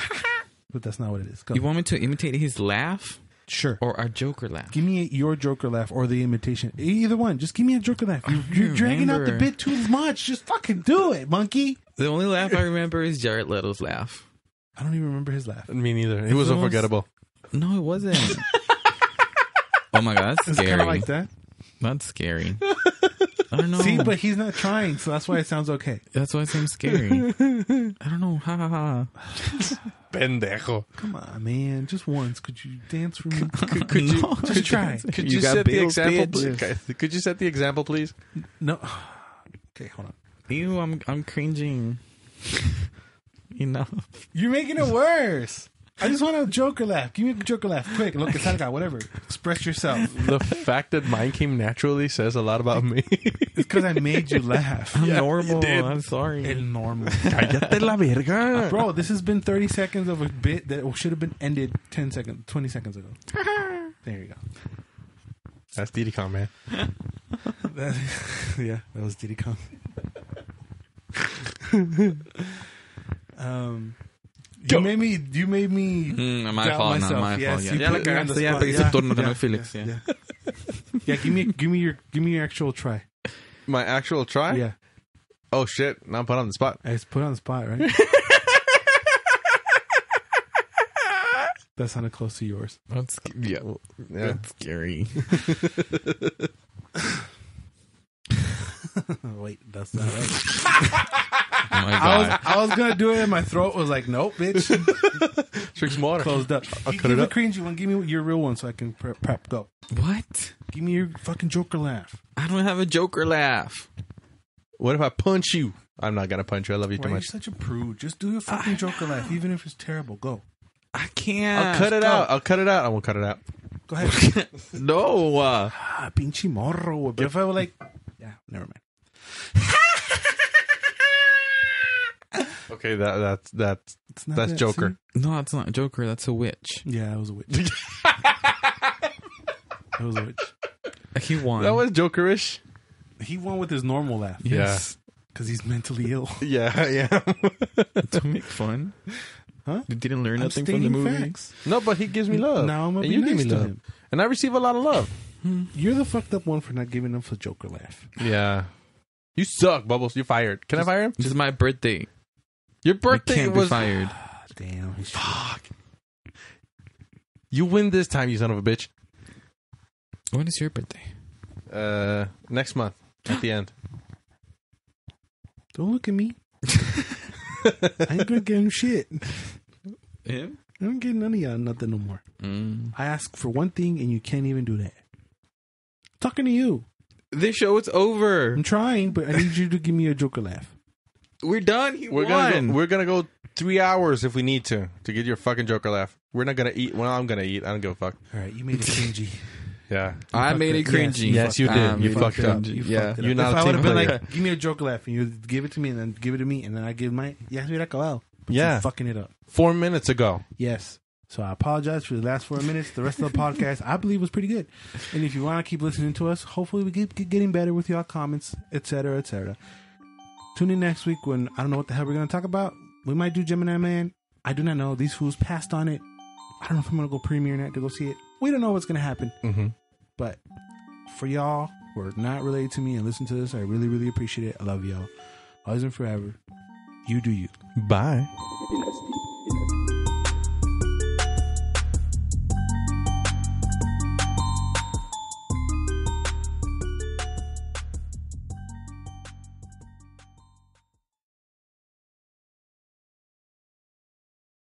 But that's not what it is. Go. You want me to imitate his laugh? Sure. Or our Joker laugh. Give me a, your Joker laugh or the imitation. Either one. Just give me a Joker laugh. You're, you're dragging out the bit too much. Just fucking do it, monkey. The only laugh I remember is Jared Leto's laugh. I don't even remember his laugh. Me neither. It, it was unforgettable. Was... No, it wasn't. Oh my God, that's scary. It's kind of like that. That's scary. I don't know. See, but he's not trying, so that's why it sounds okay. That's why it sounds scary. I don't know. Ha ha ha. Pendejo. Come on, man. Just once. Could you dance for me? Could, could you? No, just could try. Could you, you set the example, please? Yeah. Could you set the example, please? No. Okay, hold on. Ew, I'm I'm cringing. Enough. You're making it worse. I just want a Joker laugh. Give me a Joker laugh, quick. Look, it's not a guy. Whatever. Express yourself. The fact that mine came naturally says a lot about me. It's because I made you laugh. I'm yeah, normal. I'm sorry. El normal. Cállate la verga. Bro, this has been thirty seconds of a bit that should have been ended ten seconds, twenty seconds ago. There you go. That's Diddy Kong, man. that, yeah, that was Diddy Kong. um, you made me. You made me. Mm, my fault. Myself. Not my yes, fault. Yeah, yeah, like yeah, yeah, Felix, yeah, yeah. yeah. yeah, give me, give me your, give me your actual try. My actual try. Yeah. Oh shit! Now I'm put on the spot. It's put on the spot, right? That sounded close to yours. That's yeah. yeah. That's scary. Wait, that's not right. Oh my God. I was, I was gonna do it, and my throat was like, "Nope, bitch." Drinks water. Closed up. I'll give cut it up. Cringy one. Give me your real one, so I can prep. prep go. What? Give me your fucking Joker laugh. I don't have a Joker laugh. What if I punch you? I'm not gonna punch you. I love you Why too much. You're such a prude. Just do your fucking I Joker know. laugh, even if it's terrible. Go. I can't. I'll cut it go. out. I'll cut it out. I won't cut it out. Go ahead. No. Uh, ah, pinche morro. But if I were like, yeah, never mind. Okay, that that's that's that's that, Joker. See? No, that's not Joker. That's a witch. Yeah, it was a witch. It was a witch. He won. That was Jokerish. He won with his normal laugh. Yes, because yeah. he's mentally ill. Yeah, yeah. To make fun, huh? You didn't learn I'm nothing from the movie. Facts. No, but he gives me love. Now I'm gonna and be you nice give me to love. him, and I receive a lot of love. You're the fucked up one for not giving him a Joker laugh. Yeah. You suck, Bubbles. You're fired. Can just, I fire him? This is my birthday. Your birthday can't was... be fired. Oh, damn. Fuck. You win this time, you son of a bitch. When is your birthday? Uh, next month. At the end. Don't look at me. I ain't gonna get him shit. Him? I don't get none of y'all nothing no more. Mm. I ask for one thing and you can't even do that. I'm talking to you. This show is over. I'm trying, but I need you to give me a Joker laugh. We're done. He we're won. Gonna go, we're gonna go three hours if we need to to get your fucking Joker laugh. We're not gonna eat. Well, I'm gonna eat. I don't give a fuck. All right, you made it cringy. Yeah, you I made it cringy. Yes, yes you did. Um, you, you fucked, fucked up. up. You yeah, fucked you're up. Not. If a I would have been like, give me a Joker laugh, and you give it to me, and then give it to me, and then I give my yeah, but yeah, you're fucking it up. Four minutes ago. Yes. So I apologize for the last four minutes. The rest of the podcast, I believe, was pretty good. And if you want to keep listening to us, hopefully we keep getting better with y'all comments, et cetera, et cetera. Tune in next week when I don't know what the hell we're going to talk about. We might do Gemini Man. I do not know. These fools passed on it. I don't know if I'm going to go premiere night to go see it. We don't know what's going to happen. Mm-hmm. But for y'all who are not related to me and listen to this, I really, really appreciate it. I love y'all. Always and forever. You do you. Bye.